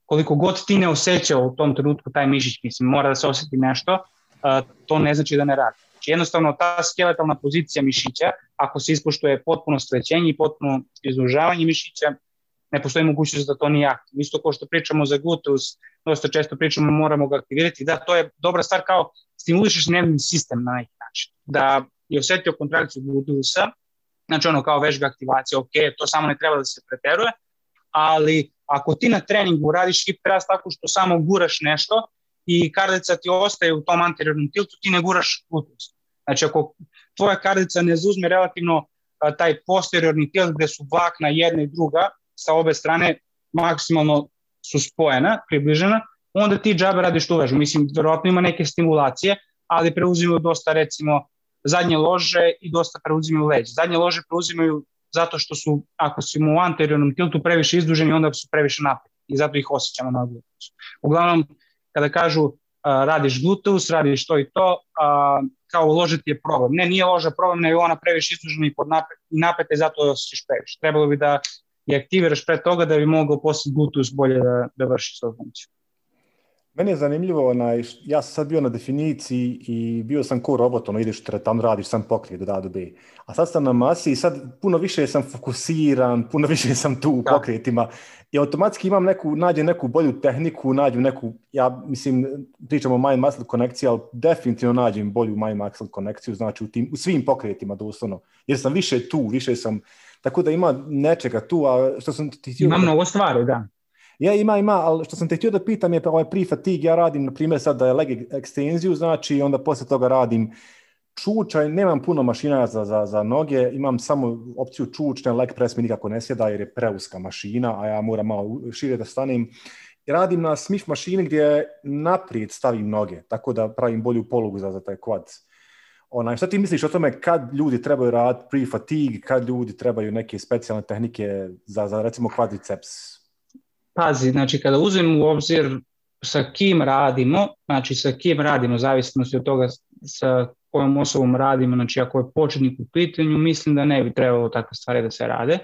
koliko god ti ne osjećao u tom trenutku taj mišić, mislim, mora da se osjeti nešto, to ne znači da ne radi. Znači jednostavno ta skeletalna pozicija mišića, ako se ispoštuje potpuno strećenje i potpuno izdužavanje mišića, ne postoji mogućnost da to nije aktivno. Isto kao što pričamo za gluteus, dosta često pričamo, moramo ga aktivirati. Da, to je dobra stvar, kao stimulišeš nervni sistem na neki način. Da je osetio kontrakciju glutusa, znači ono kao vežba aktivacije, ok, to samo ne treba da se preteruje, ali ako ti na treningu radiš hiperrast tako što samo guraš nešto i kardica ti ostaje u tom anteriornom tiltu, ti ne guraš glutus. Znači ako tvoja kardica ne zauzme relativno a, taj posteriorni tilt gde su vlakna jedna i druga sa obe strane maksimalno su spojena, približena, onda ti džabe radiš tu vežbu. Mislim, verovatno ima neke stimulacije, ali preuzimaju dosta, recimo, zadnje lože i dosta preuzimaju leđe. Zadnje lože preuzimaju zato što su, ako si mu u anteriornom tiltu previše izduženi, onda su previše napred i zato ih osjećamo na glutusu. Uglavnom, kada kažu uh, radiš glutus, radiš to i to, uh, kao loža ti je problem. Ne, nije loža problem, nego ona previše izdužena i, napre, i napeta i zato je osjećaš previše. Trebalo bi da i aktiviraš pre toga da bi mogao poslije glutus bolje da, da vrši svoju funkciju. Meni je zanimljivo, onaj, ja sam sad bio na definiciji i bio sam ko robot, ono ideš tamo radiš sam pokrijet od A do B. A sad sam na masi i sad puno više sam fokusiran, puno više sam tu u pokrijetima i automatski imam neku, nađem neku bolju tehniku, nađem neku, ja mislim, pričamo o mind-muscle konekciji, ali definitivno nađem bolju mind-muscle konekciju, znači u, tim, u svim pokrijetima doslovno, jer sam više tu, više sam, tako da ima nečega tu, a što sam ti... Ima mnogo stvari, da. Ja, ima, ima, ali što sam te htio da pitam je ovaj pre-fatigue, ja radim, na primjer, sad da je leg ekstenziju, znači onda poslije toga radim čučaj, nemam puno mašina za, za, za noge, imam samo opciju čučne, leg press mi nikako ne sjeda jer je preuska mašina, a ja moram malo šire da stanem. Radim na smith mašini gdje naprijed stavim noge, tako da pravim bolju polugu za, za taj quads. Onaj, šta ti misliš o tome kad ljudi trebaju raditi pre-fatigue, kad ljudi trebaju neke specijalne tehnike za, za recimo quadriceps? Pazi, znači kada uzmem u obzir sa kim radimo, znači sa kim radimo, zavisno od toga sa kojom osobom radimo, znači ako je početnik u pitanju, mislim da ne bi trebalo takve stvari da se rade.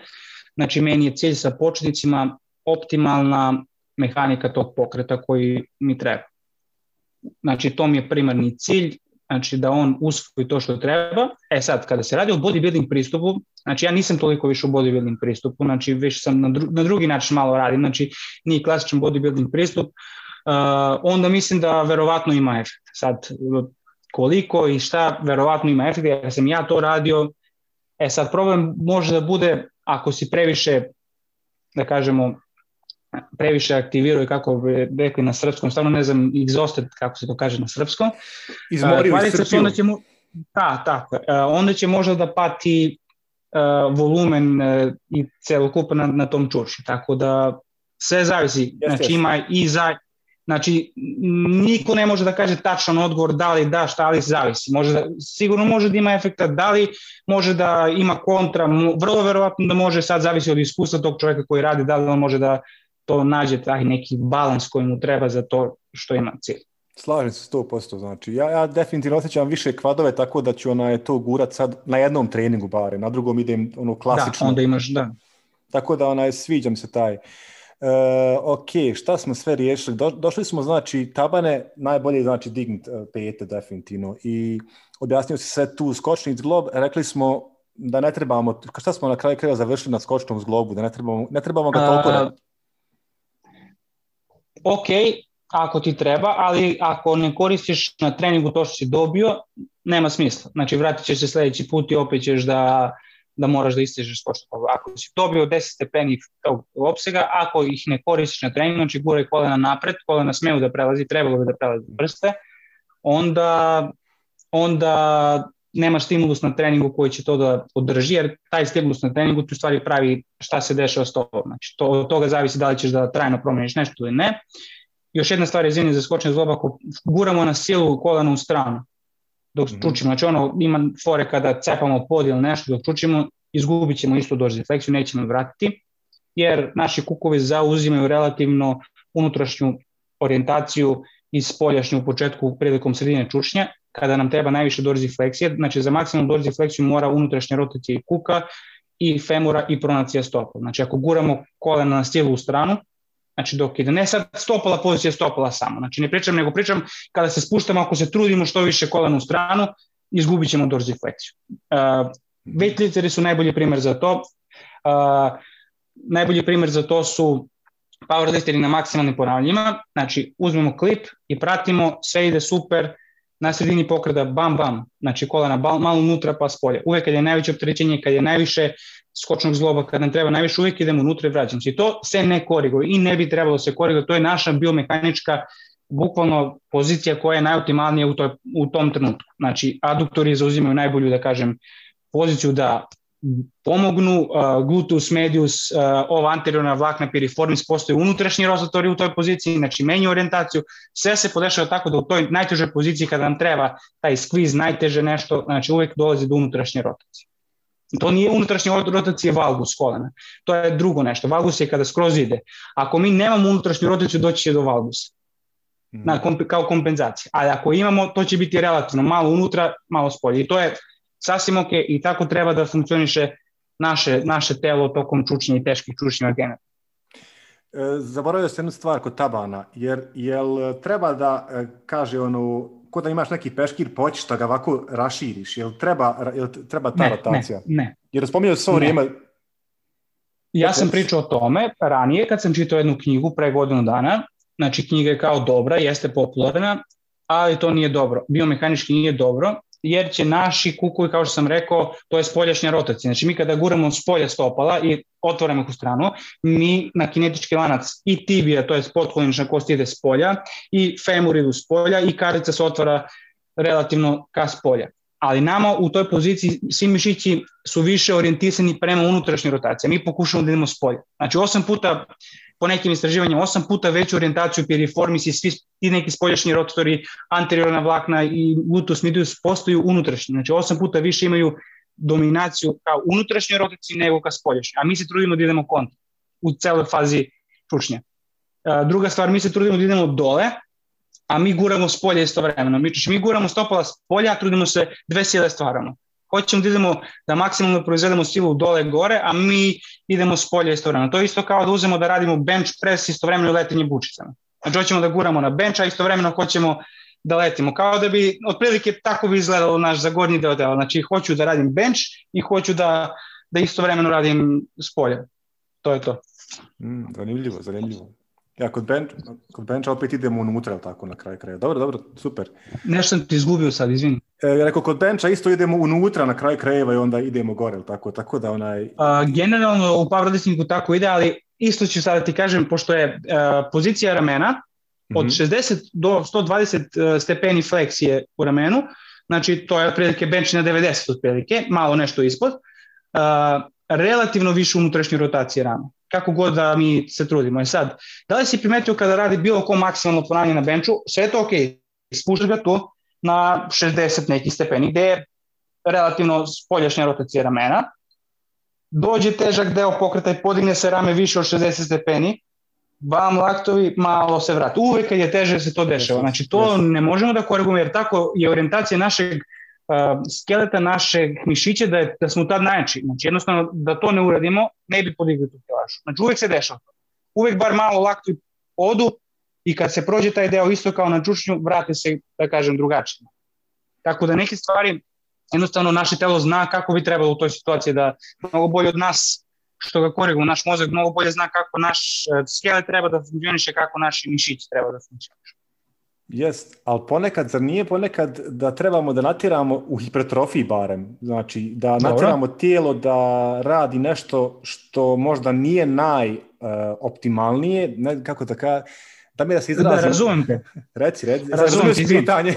Znači meni je cilj sa početnicima optimalna mehanika tog pokreta koji mi treba. Znači to mi je primarni cilj, znači da on usvoji to što treba. E sad, kada se radi o bodybuilding pristupu, znači ja nisam toliko više u bodybuilding pristupu, znači više sam na, dru- na drugi način malo radim, znači nije klasičan bodybuilding pristup, uh, onda mislim da verovatno ima efekt. Sad, koliko i šta verovatno ima efekt, jer sam ja to radio, e sad problem može da bude ako si previše, da kažemo, previše aktiviruje, kako bi rekli na srpskom, stvarno ne znam, exhausted, kako se to kaže na srpskom. Izmorio uh, i onda će mu, ta, tako, uh, onda će možda da pati uh, volumen uh, i celokupan na, na tom čuču. Tako da sve zavisi. Znači yes, yes. Ima i za... Znači niko ne može da kaže tačan odgovor da li da, šta li zavisi. Može da, sigurno može da ima efekta, da li može da ima kontra, vrlo verovatno da može, sad zavisi od iskustva tog čovjeka koji radi, da li on može da to nađe taj neki balans koji mu treba za to što ima cilj. Slažem se sto posto, znači ja, ja definitivno osjećam više kvadove, tako da ću onaj to gurat sad na jednom treningu bare, na drugom idem ono klasično. Da, onda imaš, da. Tako da onaj sviđam se taj. E, ok, šta smo sve riješili? Do, došli smo, znači, tabane, najbolje znači dignut pete definitivno i objasnio si sve tu skočni zglob, rekli smo da ne trebamo, šta smo na kraju krajeva završili na skočnom zglobu, da ne trebamo, ne trebamo ga toliko da... Ok, ako ti treba, ali ako ne koristiš na treningu to što si dobio, nema smisla. Znači, vratit ćeš se sljedeći put i opet ćeš da, da moraš da istežeš to što dobro. Ako si dobio deset stepeni tog opsega, ako ih ne koristiš na treningu, znači guraj kolena napred, kolena smeju da prelazi, trebalo bi da prelazi prste, onda, onda nema stimulus na treningu koji će to da podrži, jer taj stimulus na treningu tu stvari pravi šta se dešava s tobom. Znači, to, od toga zavisi da li ćeš da trajno promeniš nešto ili ne. Još jedna stvar je izvini za skočenje zgloba, ako guramo na silu kolana u stranu dok čučimo, mm-hmm. znači ono ima fore kada cepamo pod ili nešto dok čučimo, izgubit ćemo istu dođu defleksiju, nećemo vratiti, jer naši kukovi zauzimaju relativno unutrašnju orijentaciju i spoljašnju u početku prilikom sredine čučnja, kada nam treba najviše dorsifleksije, znači za maksimalnu dorsifleksiju mora unutrašnja rotacija i kuka i femura i pronacija stopala. Znači ako guramo kolena na silu u stranu, znači dok ide, ne sad stopala pozicija stopala samo, znači ne pričam nego pričam kada se spuštamo, ako se trudimo što više kolena u stranu, izgubit ćemo dorsifleksiju. Uh, weightlifteri su najbolji primjer za to, uh, najbolji primjer za to su powerlifteri na maksimalnim ponavljanjima, znači uzmemo klip i pratimo, sve ide super, na sredini pokreta bam bam, znači kolena bal, malo unutra pa spolja. Uvek kad je najveće opterećenje, kad je najviše skočnog zloba, kad nam treba najviše, uvek idemo unutra i vraćamo se. I to se ne koriguje i ne bi trebalo se koriguje, to je naša biomehanička bukvalno pozicija koja je najoptimalnija u, toj, u tom trenutku. Znači, aduktori zauzimaju najbolju, da kažem, poziciju da pomognu, uh, gluteus medius, uh, ova anteriorna vlakna piriformis, postoji unutrašnji rotatori u toj poziciji, znači menju orijentaciju, sve se podešava tako da u toj najtežoj poziciji kada nam treba taj squeeze, najteže nešto, znači uvek dolazi do unutrašnje rotacije. To nije unutrašnja rotacija valgus kolena, to je drugo nešto, valgus je kada skroz ide. Ako mi nemamo unutrašnju rotaciju, doći će do valgusa. Na, kao kompenzacija, ali ako imamo, to će biti relativno, malo unutra, malo spolje i to je sasvim ok i tako treba da funkcioniše naše, naše telo tokom čučnja i teških čučnjeva generalno. Zaboravio sam jednu stvar kod tabana, jer jel treba da kaže ono, ko da imaš neki peškir, poćiš da ga ovako raširiš, jel treba, jel treba ta ne, rotacija? Ne, ne. Jer spominjao sve vrijeme... Ja sam pričao o tome ranije kad sam čitao jednu knjigu pre godinu dana. Znači, knjiga je kao dobra, jeste popularna, ali to nije dobro. Biomehanički nije dobro, jer će naši kukovi, kao što sam rekao, to je spoljašnja rotacija. Znači, mi kada guramo spolja stopala i otvorimo ku stranu, mi na kinetički lanac i tibija, to je potkolenična kost, ide spolja, i femur idu spolja, i karlica se otvara relativno ka spolja. Ali nama u toj poziciji svi mišići su više orijentisani prema unutrašnjoj rotaciji. Mi pokušamo da idemo spolja. Znači, osam puta... po nekim istraživanjima, osam puta veću orijentaciju piriformis i svi ti neki spoljašnji rotatori, anteriorna vlakna i gluteus medius postaju unutrašnji. Znači osam puta više imaju dominaciju ka unutrašnjoj rotaciji nego ka spoljašnjoj. A mi se trudimo da idemo kontra u celoj fazi čučnja. Druga stvar, mi se trudimo da idemo dole, a mi guramo spolje istovremeno. Mi, mi guramo stopala spolja, a trudimo se dve sile stvaramo. Hoćemo da idemo da maksimalno proizvedemo silu dole gore, a mi idemo s polja istovremeno. To je isto kao da uzmemo da radimo bench press istovremeno letenje bučicama. Znači hoćemo da guramo na bench, a istovremeno hoćemo da letimo. Kao da bi, otprilike tako bi izgledalo naš zagornji deo tela. Znači hoću da radim bench i hoću da, da istovremeno radim s polja. To je to. Mm, zanimljivo, zanimljivo. Ja, kod bench, kod bench opet idemo unutra, tako na kraju kraja. Dobro, dobro, super. Nešto sam ti izgubio sad, izvini. E, rekao, kod bencha isto idemo unutra na kraju krajeva i onda idemo gore, tako, tako da onaj... A, generalno u powerliftingu tako ide, ali isto ću sad da ti kažem, pošto je a, pozicija ramena, od mm-hmm. šezdeset do sto dvadeset stepeni fleksije u ramenu, znači to je otprilike bench na devedeset otprilike, malo nešto ispod, a, relativno više unutrašnje rotacije rame. Kako god da mi se trudimo. I sad, da li si primetio kada radi bilo ko maksimalno ponavljanje na benču, sve je to ok, spuštaš ga tu na šezdeset nekih stepeni, gde je relativno spoljašnja rotacija ramena, dođe težak deo pokreta i podigne se rame više od šezdeset stepeni, bam, laktovi, malo se vrati. Uvek kad je teže se to dešava. Znači, to ne možemo da korigujemo, jer tako je orijentacija našeg Uh, skeleta, naše mišića, da, je, da smo tad najjači. Znači, jednostavno, da to ne uradimo, ne bi podigli tu kilažu. Znači, uvek se dešava. Uvek bar malo laktovi odu i kad se prođe taj deo isto kao na čučnju, vrate se, da kažem, drugačije. Tako da neke stvari, jednostavno, naše telo zna kako bi trebalo u toj situaciji da mnogo bolje od nas, što ga korigujemo, naš mozak mnogo bolje zna kako naš skelet treba da funkcioniše, kako naši mišići treba da funkcioniše. Jest, ali ponekad, zar nije ponekad da trebamo da natiramo u hipertrofiji barem, znači da natiramo tijelo da radi nešto što možda nije najoptimalnije, uh, ne, kako da ka... da mi da se izrazim. Da, razumem te. Reci, reci, razumem ti pitanje.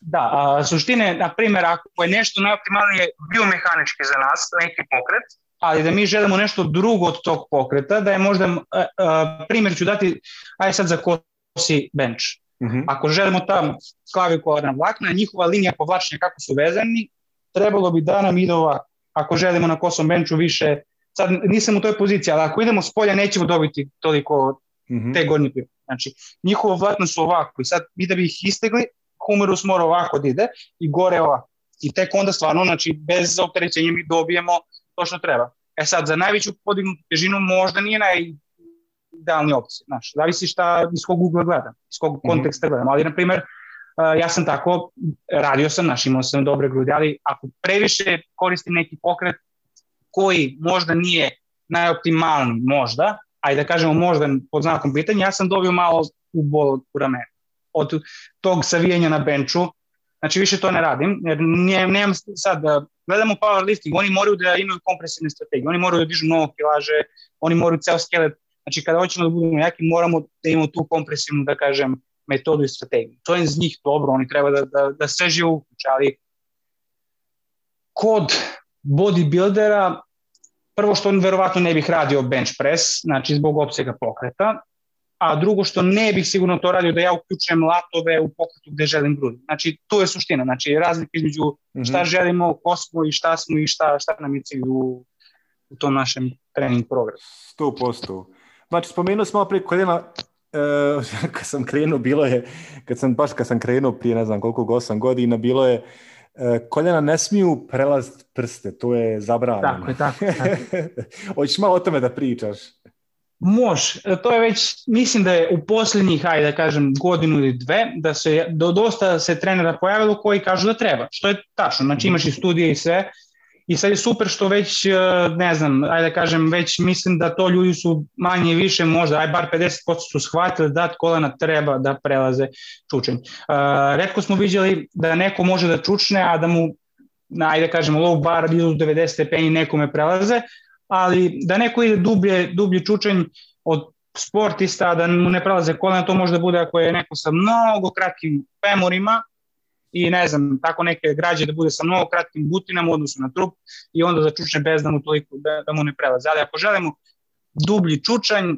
Da, a, suštine, na primjer, ako je nešto najoptimalnije biomehanički za nas, neki pokret, ali da mi želimo nešto drugo od tog pokreta, da je možda, a, a, primjer ću dati, aj sad za kosi bench. Mm-hmm. Ako želimo ta klavikularna vlakna, njihova linija povlačenja kako su vezani, trebalo bi da nam ide ovako. Ako želimo na kosom benču više, sad nisam u toj poziciji, ali ako idemo s polja nećemo dobiti toliko mm-hmm. te gornje pive. Znači, njihova vlakna su ovako i sad mi da bi ih istegli, humerus mora ovako da ide i gore ovako. I tek onda stvarno, znači, bez opterećenja mi dobijemo to što treba. E sad, za najveću podignutu težinu možda nije naj... idealni opcije, znaš, zavisi šta iz kog ugla gledam, iz kog konteksta gledam, ali na primer, ja sam tako radio sam, znaš, imao sam dobre grudi, ali ako previše koristim neki pokret koji možda nije najoptimalni, možda, ajde da kažemo možda pod znakom pitanja, ja sam dobio malo u bol u ramenu od tog savijenja na benču. Znači više to ne radim, jer nemam sad, gledamo powerlifting, oni moraju da imaju kompresivne strategije, oni moraju da dižu novo kilaže, oni moraju ceo skelet, znači kada hoćemo da budemo jaki, moramo da imamo tu kompresivnu, da kažem, metodu i strategiju. To je za njih dobro, oni treba da, da, da sve živo uključe, ali kod bodybuildera, prvo što on verovatno ne bih radio bench press, znači zbog opsega pokreta, a drugo što ne bih sigurno to radio da ja uključujem latove u pokretu gde želim grudi. Znači, to je suština, znači razlika između šta želimo, ko smo i šta smo i šta, šta nam je cilj u, u tom našem trening programu. sto posto. Znači, spomenuli smo prije koljena, e, kad sam krenuo, bilo je, kad sam, baš kad sam krenuo prije ne znam koliko, osam godina, bilo je koljena ne smiju prelaziti prste, to je zabranjeno. Tako je, tako je. Hoćeš malo o tome da pričaš? Može, to je već, mislim da je u posljednjih, hajde da kažem, godinu ili dve, da se do, dosta se trenera pojavilo koji kažu da treba, što je tačno, znači imaš i studije i sve, i sad je super što već, ne znam, hajde da kažem, već mislim da to ljudi su manje i više možda, aj bar pedeset posto su shvatili da kolena treba da prelaze čučenje. Uh, retko smo vidjeli da neko može da čučne, a da mu, hajde da kažem, low bar idu devedeset stepeni nekome prelaze, ali da neko ide dublje, dublje čučanj od sportista, da mu ne prelaze kolena, to možda bude ako je neko sa mnogo kratkim femorima i ne znam, tako neke građe da bude sa mnogo kratkim butinama u odnosu na trup i onda začučne bez da mu toliko da, da mu ne prelaze. Ali ako želimo dublji čučanj,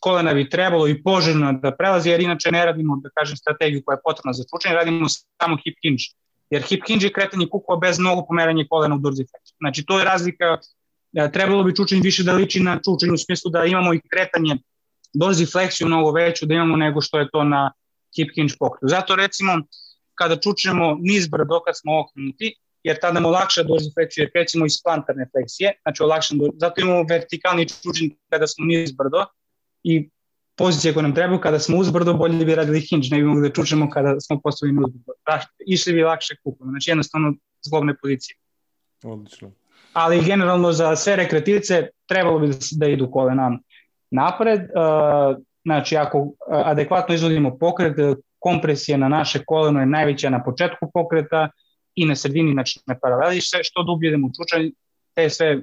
kolena bi trebalo i poželjno da prelazi, jer inače ne radimo, da kažem, strategiju koja je potrebna za čučanj, radimo samo hip hinge, jer hip hinge je kretanje kukova bez mnogo pomeranja kolena u dorzi flexu. Znači to je razlika. Trebalo bi čučenj više da liči na čučenj u smislu da imamo i kretanje dorsifleksiju mnogo veću da imamo nego što je to na hip hinge pokretu. Zato recimo kada čučemo nizbrdo kad smo okrenuti, jer tada nam olakša dorsifleksiju jer krećemo iz plantarne fleksije, znači olakšan, zato imamo vertikalni čučenj kada smo nizbrdo i pozicije koje nam trebaju kada smo uzbrdo bolje bi radili hinge, ne bi mogli da čučemo kada smo postavljeni uzbrdo. Išli bi lakše kupom, znači jednostavno zglobne pozicije. Odlično. Ali generalno za sve rekreativce trebalo bi da idu kolena napred, znači ako adekvatno izvodimo pokret, kompresija na naše koleno je najveća na početku pokreta i na sredini, znači na paraleli, što dublje idemo u čučanj, te sve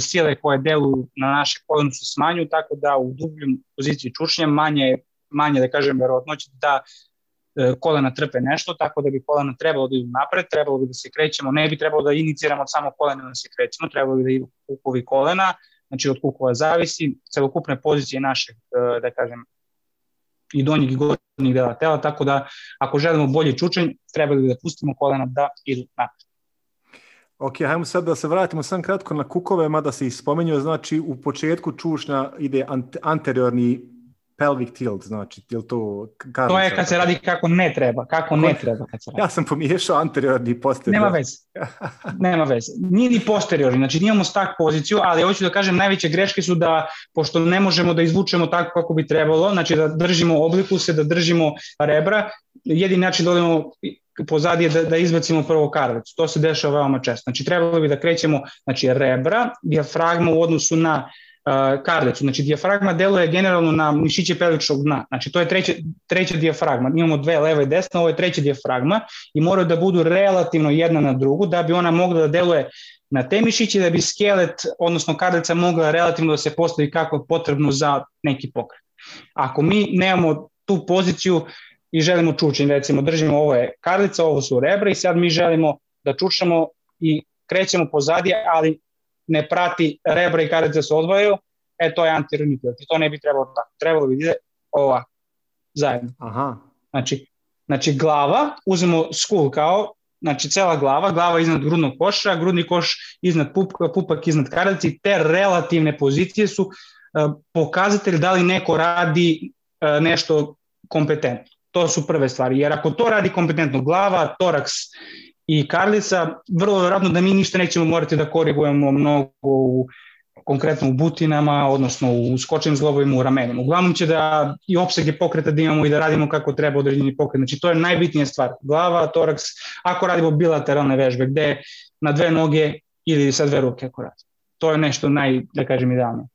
sile koje deluju na naše koleno se smanjuju, tako da u dubljoj poziciji čučnja manje, manje da kažem, verovatnoće da kolena trpe nešto, tako da bi kolena trebalo da idu napred, trebalo bi da se krećemo, ne bi trebalo da iniciramo samo kolena da se krećemo, trebalo bi da idu kukovi kolena, znači od kukova zavisi, celokupne pozicije našeg, da kažem, i donjeg i gornjeg dela tela, tako da ako želimo bolje čučanj, trebalo bi da pustimo kolena da idu napred. Ok, hajmo sad da se vratimo sam kratko na kukove, mada se ispomenuo, znači u početku čučnja ide anteriorni pelvic tilt, znači, je li to... To je kad se radi kako ne treba, kako ne treba kad se radi. Ja sam pomiješao anteriorni i posteriorni. Nema veze, nema veze. Nije ni posteriorni, znači imamo stak poziciju, ali hoću da kažem, najveće greške su da, pošto ne možemo da izvučemo tako kako bi trebalo, znači da držimo oblikuse, da držimo rebra, jedin način da odemo pozadije da, da izbacimo prvo karlicu, to se dešava veoma često. Znači trebalo bi da krećemo, znači, rebra, dijafragmu u odnosu na karlicu. Znači, dijafragma deluje generalno na mišiće pelvičnog dna. Znači, to je treća, treća dijafragma. Imamo dve, leva i desna, ovo je treća dijafragma i moraju da budu relativno jedna na drugu da bi ona mogla da deluje na te mišiće, da bi skelet, odnosno karlica mogla relativno da se postavi kako je potrebno za neki pokret. Ako mi nemamo tu poziciju i želimo čučenje, recimo držimo ovo je karlica, ovo su rebra i sad mi želimo da čučemo i krećemo pozadije, ali ne prati rebra i karlice se odvojaju, e to je anteriorni tilt. To ne bi trebalo tako. Trebalo bi ide ova zajedno. Aha. Znači, znači glava, uzmemo skull kao, znači cela glava, glava iznad grudnog koša, grudni koš iznad pupka, pupak iznad karlice i te relativne pozicije su uh, pokazatelj da li neko radi uh, nešto kompetentno. To su prve stvari. Jer ako to radi kompetentno glava, toraks i karlica, vrlo vjerojatno da mi ništa nećemo morati da korigujemo mnogo u, konkretno u butinama, odnosno u skočnim zglobovima, u ramenima. Uglavnom će da i opsege pokreta da imamo i da radimo kako treba određeni pokret. Znači to je najbitnija stvar. Glava, toraks, ako radimo bilateralne vežbe, gde na dve noge ili sa dve ruke ako radimo. To je nešto naj, da kažem, idealno.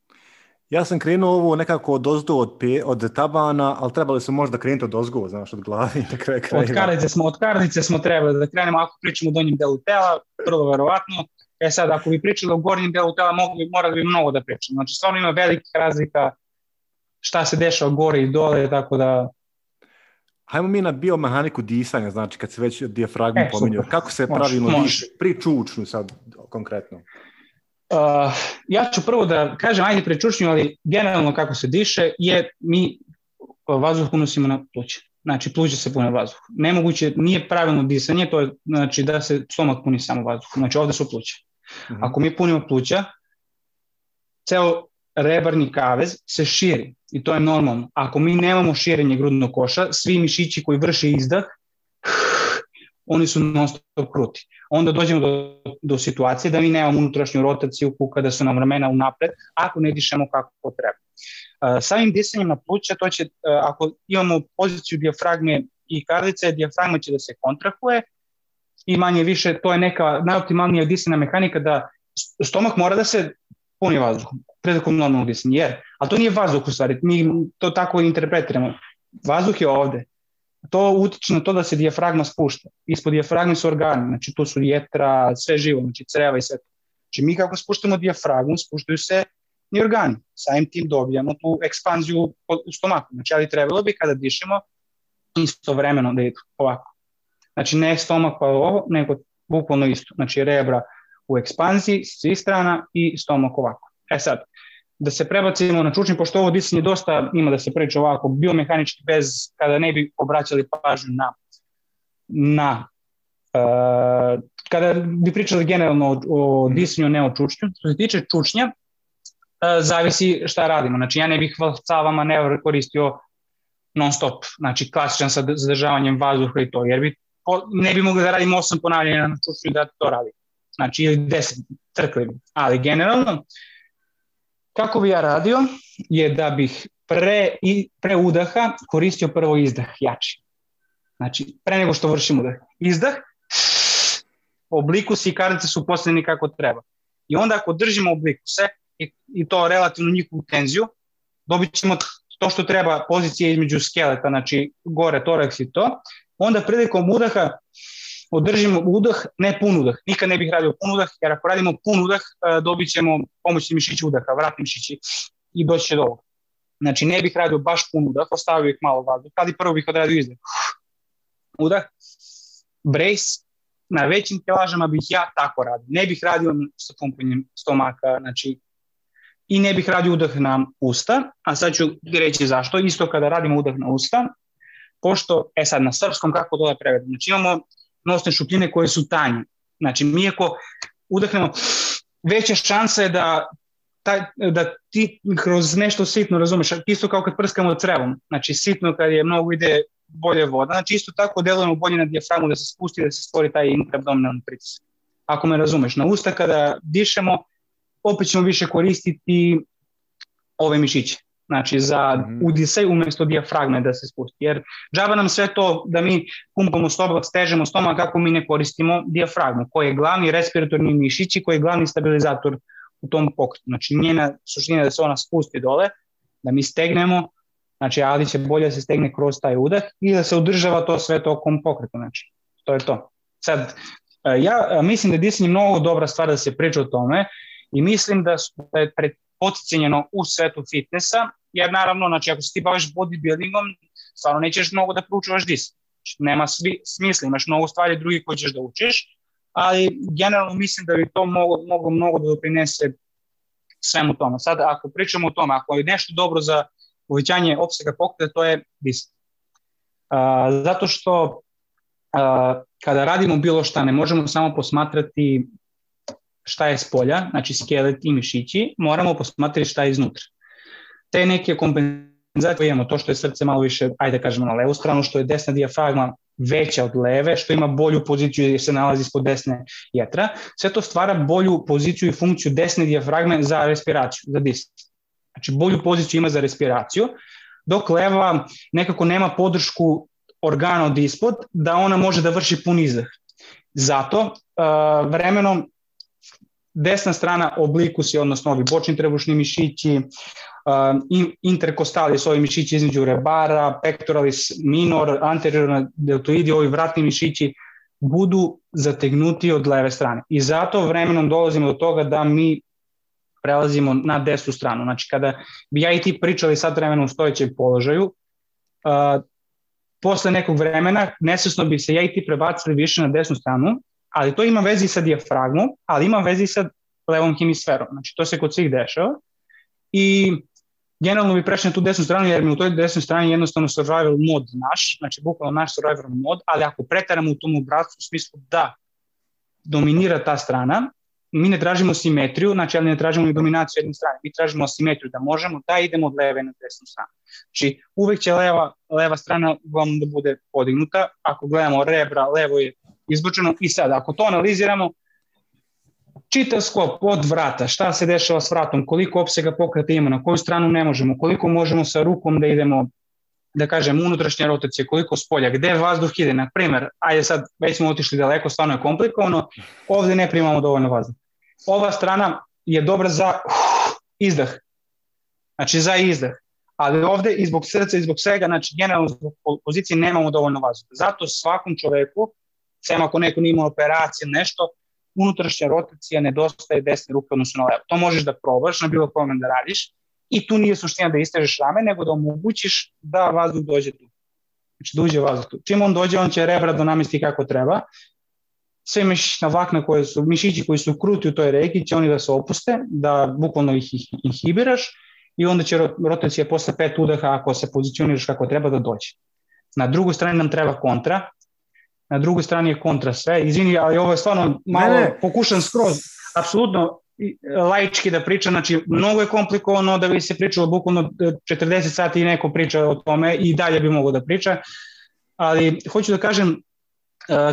Ja sam krenuo ovo nekako od ozdo, od, pe, od tabana, ali trebali smo možda krenuti od ozgo, znaš, od glavi. Na kraju kraju. Od karnice smo, od karnice smo trebali da krenemo, ako pričamo o donjem delu tela, prvo verovatno. E sad, ako bi pričali o gornjem delu tela, mogli, morali bi mnogo da pričamo. Znači, stvarno ima velikih razlika šta se dešava gore i dole, tako da... Hajmo mi na biomehaniku disanja, znači kad se već dijafragmu e, pominjuje. Kako se pravilno diše? Pri čučnju sad konkretno. Uh, ja ću prvo da kažem, ajde pri čučnju, ali generalno kako se diše je mi vazduh unosimo na pluća. Znači pluća se pune vazduh. Nemoguće, nije pravilno disanje, to je znači da se stomak puni samo vazduh. Znači ovde su pluća. Uh-huh. Ako mi punimo pluća, ceo rebarni kavez se širi i to je normalno. Ako mi nemamo širenje grudnog koša, svi mišići koji vrše izdah, oni su non-stop kruti. Onda dođemo do, do situacije da mi nemamo unutrašnju rotaciju kuka, da su nam ramena unapred, ako ne dišemo kako treba. Samim disanjem na pluća, to će, ako imamo poziciju dijafragme i kardice, dijafragma će da se kontrahuje i manje više, to je neka najoptimalnija disana mehanika da stomak mora da se puni vazduhom, predakom normalnog disanja, jer, ali to nije vazduh u stvari, mi to tako interpretiramo. Vazduh je ovde. To utiče na to da se dijafragma spušta. Ispod dijafragme su organi, znači tu su jetra, sve živo, znači creva i sve. Znači mi kako spuštamo dijafragmu, spuštaju se i organi. Samim tim dobijamo tu ekspanziju u stomaku. Znači, ali trebalo bi kada dišemo istovremeno da idu ovako. Znači ne stomak pa ovo, nego bukvalno isto. Znači rebra u ekspanziji s svih strana i stomak ovako. E sad, da se prebacimo na čučnje, pošto ovo disanje dosta ima da se priča ovako, biomehanički bez, kada ne bi obraćali pažnju na, na uh, kada bi pričali generalno o, o disanju, ne o čučnju. Što se tiče čučnja, uh, zavisi šta radimo. Znači, ja ne bih valcava manevr koristio non stop, znači klasičan sa zadržavanjem vazduha i to, jer bi, po, ne bi mogli da radim osam ponavljanja na čučnju da to radim. Znači, ili deset trklivi. Ali generalno, kako bi ja radio je da bih pre, pre udaha koristio prvo izdah jači. Znači, pre nego što vršim udah. Izdah, oblikus i karnice su postavljeni kako treba. I onda ako držimo oblikuse i, i to relativno njihovu tenziju, dobit ćemo to što treba, pozicije između skeleta, znači gore, toraks i to. Onda prilikom udaha održimo udah, ne pun udah. Nikad ne bih radio pun udah, jer ako radimo pun udah, dobit ćemo pomoćni mišići udaha, vratni mišići i doći će do ovoga. Znači, ne bih radio baš pun udah, ostavio ih malo vazduh, ali prvo bih odradio izdah. Udah, brace, na većim telažama bih ja tako radio. Ne bih radio sa pumpanjem stomaka, znači, i ne bih radio udah na usta, a sad ću reći zašto. Isto kada radimo udah na usta, pošto, e sad, na srpskom kako to da prevedemo. Znači, imamo nosne šupljine koje su tanje. Znači, mi ako udahnemo, veća šansa je da, taj, da ti kroz nešto sitno razumeš, isto kao kad prskamo crevom. Znači, sitno kad je mnogo ide bolje voda. Znači, isto tako delujemo bolje na dijafragmu da se spusti, da se stvori taj intraabdominalni pritisak. Ako me razumeš, na usta kada dišemo, opet ćemo više koristiti ove mišiće. Znači za udisaj umesto dijafragme da se spusti, jer džaba nam sve to da mi pumpamo stomak, stežemo stomak kako mi ne koristimo dijafragmu, koji je glavni respiratorni mišić i koji je glavni stabilizator u tom pokretu. Znači njena suština je da se ona spusti dole, da mi stegnemo, znači ali će bolje da se stegne kroz taj udah i da se održava to sve tokom pokreta. Znači to je to. Sad, ja mislim da je disanje mnogo dobra stvar da se priča o tome i mislim da je podcenjeno u svetu fitnessa, jer naravno, znači, ako se ti baviš bodybuildingom, stvarno nećeš mnogo da proučavaš disanje. Nema svi, smisla, imaš mnogo stvari drugih koje ćeš da učiš, ali generalno mislim da bi to moglo, moglo mnogo da doprinese svemu tome. Sad, ako pričamo o tome, ako je nešto dobro za uvećanje opsega pokreta, to je disanje. Uh, zato što uh, kada radimo bilo šta, ne možemo samo posmatrati šta je s polja, znači skelet i mišići, moramo posmatrati šta je iznutra. Te neke kompenzacije imamo, to što je srce malo više, ajde kažemo na levu stranu, što je desna dijafragma veća od leve, što ima bolju poziciju jer se nalazi ispod desne jetra, sve to stvara bolju poziciju i funkciju desne dijafragme za respiraciju, za disanje. Znači bolju poziciju ima za respiraciju, dok leva nekako nema podršku organa od ispod, da ona može da vrši pun izdah. Zato uh, vremenom desna strana oblikusi, odnosno ovi bočni trebušni mišići, interkostali su ovi mišići između rebara, pectoralis minor, anteriorna deltoidi, ovi vratni mišići budu zategnuti od leve strane. I zato vremenom dolazimo do toga da mi prelazimo na desnu stranu. Znači, kada bi ja i ti pričali sad vremena u stojećem položaju, a, posle nekog vremena nesvesno bi se ja i ti prebacili više na desnu stranu, ali to ima veze i sa dijafragmom, ali ima veze i sa levom hemisferom. Znači, to se kod svih dešava. I generalno bi prešli na tu desnu stranu, jer mi u toj desnoj strani jednostavno survival mod naš, znači bukvalno naš survival mod, ali ako preteramo u tom obrascu u smislu da dominira ta strana, mi ne tražimo simetriju, znači ali ne tražimo ni dominaciju jedne strane, mi tražimo simetriju da možemo da idemo od leve na desnu stranu. Znači uvek će leva, leva strana vam da bude podignuta, ako gledamo rebra, levo je izbačeno i sad ako to analiziramo, čitav sklop od vrata, šta se dešava s vratom, koliko opsega pokreta imamo, na koju stranu ne možemo, koliko možemo sa rukom da idemo, da kažem, unutrašnje rotacije, koliko spolja, gde vazduh ide, na primer, ajde sad, već smo otišli daleko, stvarno je komplikovano, ovde ne primamo dovoljno vazduh. Ova strana je dobra za uh, izdah, znači za izdah, ali ovde i zbog srca i zbog svega, znači generalno zbog pozicije nemamo dovoljno vazduha. Zato svakom čoveku, sem ako neko nije imao operacije, nešto, unutrašnja rotacija nedostaje desne ruke odnosno na levo. To možeš da probaš, na bilo kojem da radiš i tu nije suština da istežeš rame, nego da omogućiš da vazduh dođe tu. Znači da uđe vazduh tu. Čim on dođe, on će rebra da namesti kako treba. Sve mišićna vlakna koje su, mišići koji su kruti u toj regiji će oni da se opuste, da bukvalno ih inhibiraš i onda će rotacija posle pet udaha, ako se pozicioniraš kako treba, da dođe. Na drugoj strani nam treba kontra, na drugoj strani je kontra sve, izvini, ali ovo je stvarno malo ne, ne. pokušan skroz, apsolutno laički da priča, znači mnogo je komplikovano da bi se pričalo bukvalno četrdeset sati i neko priča o tome i dalje bi mogo da priča, ali hoću da kažem,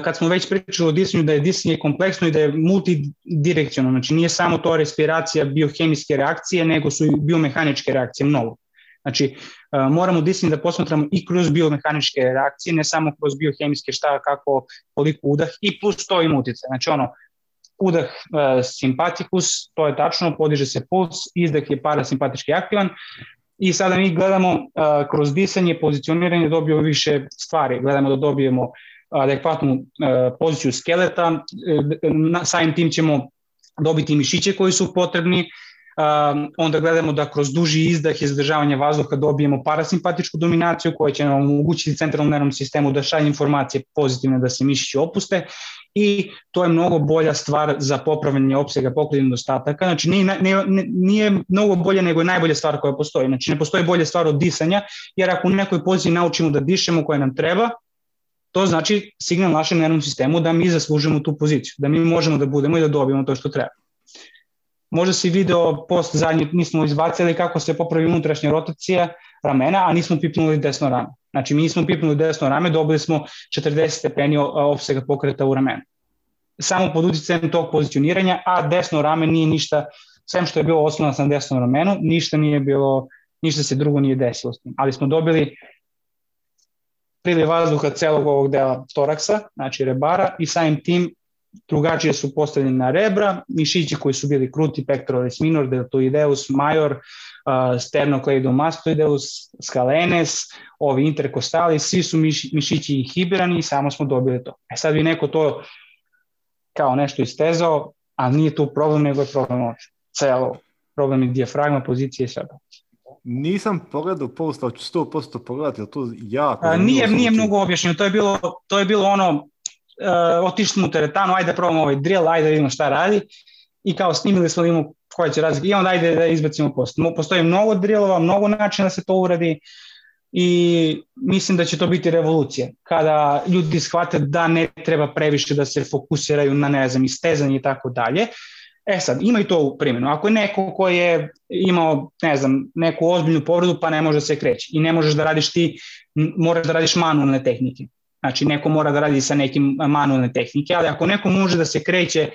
kad smo već pričali o disanju, da je disanje kompleksno i da je multidirekcionalno, znači nije samo to respiracija, biohemijske reakcije, nego su i biomehaničke reakcije mnogo. Znači, moramo disanje da posmatramo i kroz biomehaničke reakcije, ne samo kroz biohemijske šta, kako, koliko udah i plus to ima utice. Znači, ono, udah e, simpatikus, to je tačno, podiže se puls, izdah je parasimpatički aktivan i sada mi gledamo e, kroz disanje, pozicioniranje, dobijemo više stvari. Gledamo da dobijemo adekvatnu e, poziciju skeleta, e, na, samim tim ćemo dobiti mišiće koji su potrebni, Um, onda gledamo da kroz duži izdah i zadržavanje vazduha dobijemo parasimpatičku dominaciju koja će nam omogućiti centralnom nervnom sistemu da šalje informacije pozitivne da se mišići opuste i to je mnogo bolja stvar za popravljanje opsega pokreta nedostataka. Znači nije, nije, nije mnogo bolje nego je najbolja stvar koja postoji. Znači ne postoji bolja stvar od disanja, jer ako u nekoj poziciji naučimo da dišemo koja nam treba, to znači signal našem nervnom sistemu da mi zaslužimo tu poziciju, da mi možemo da budemo i da dobijemo to što treba. Možda si video post zadnji, nismo izbacili kako se popravi unutrašnja rotacija ramena, a nismo pipnuli desno rame. Znači, mi nismo pipnuli desno rame, dobili smo četrdeset stepeni opsega pokreta u ramenu. Samo pod uticajem tog pozicioniranja, a desno rame nije ništa, sve što je bilo osnovno na desnom ramenu, ništa nije bilo, ništa se drugo nije desilo s tim. Ali smo dobili priliv vazduha celog ovog dela toraksa, znači rebara, i samim tim drugačije su postavljeni na rebra, mišići koji su bili kruti, pectoralis minor, deltoideus major, uh, sternocleidomastoideus, scalenes, ovi interkostali, svi su miši, mišići inhibirani i samo smo dobili to. E sad bi neko to kao nešto istezao, a nije to problem, nego je problem ovo. Celo, problem je dijafragma, pozicija i sve. Nisam pogledao post, ali ću sto posto pogledati, ali to jako... A, nije nije mnogo objašnjeno, to je bilo, to je bilo ono, Uh, otišli smo u teretanu, ajde da probamo ovaj drill, ajde da vidimo šta radi i kao snimili smo da imamo koja će razlika i onda ajde da izbacimo post. Postoji mnogo drillova, mnogo načina da se to uradi i mislim da će to biti revolucija kada ljudi shvate da ne treba previše da se fokusiraju na, ne znam, istezanje i tako dalje. E sad, ima i to u primjenu. Ako je neko koji je imao, ne znam, neku ozbiljnu povredu pa ne može se kreći i ne možeš da radiš ti, moraš da radiš manualne tehnike. Znači, neko mora da radi sa nekim manualne tehnike, ali ako neko može da se kreće,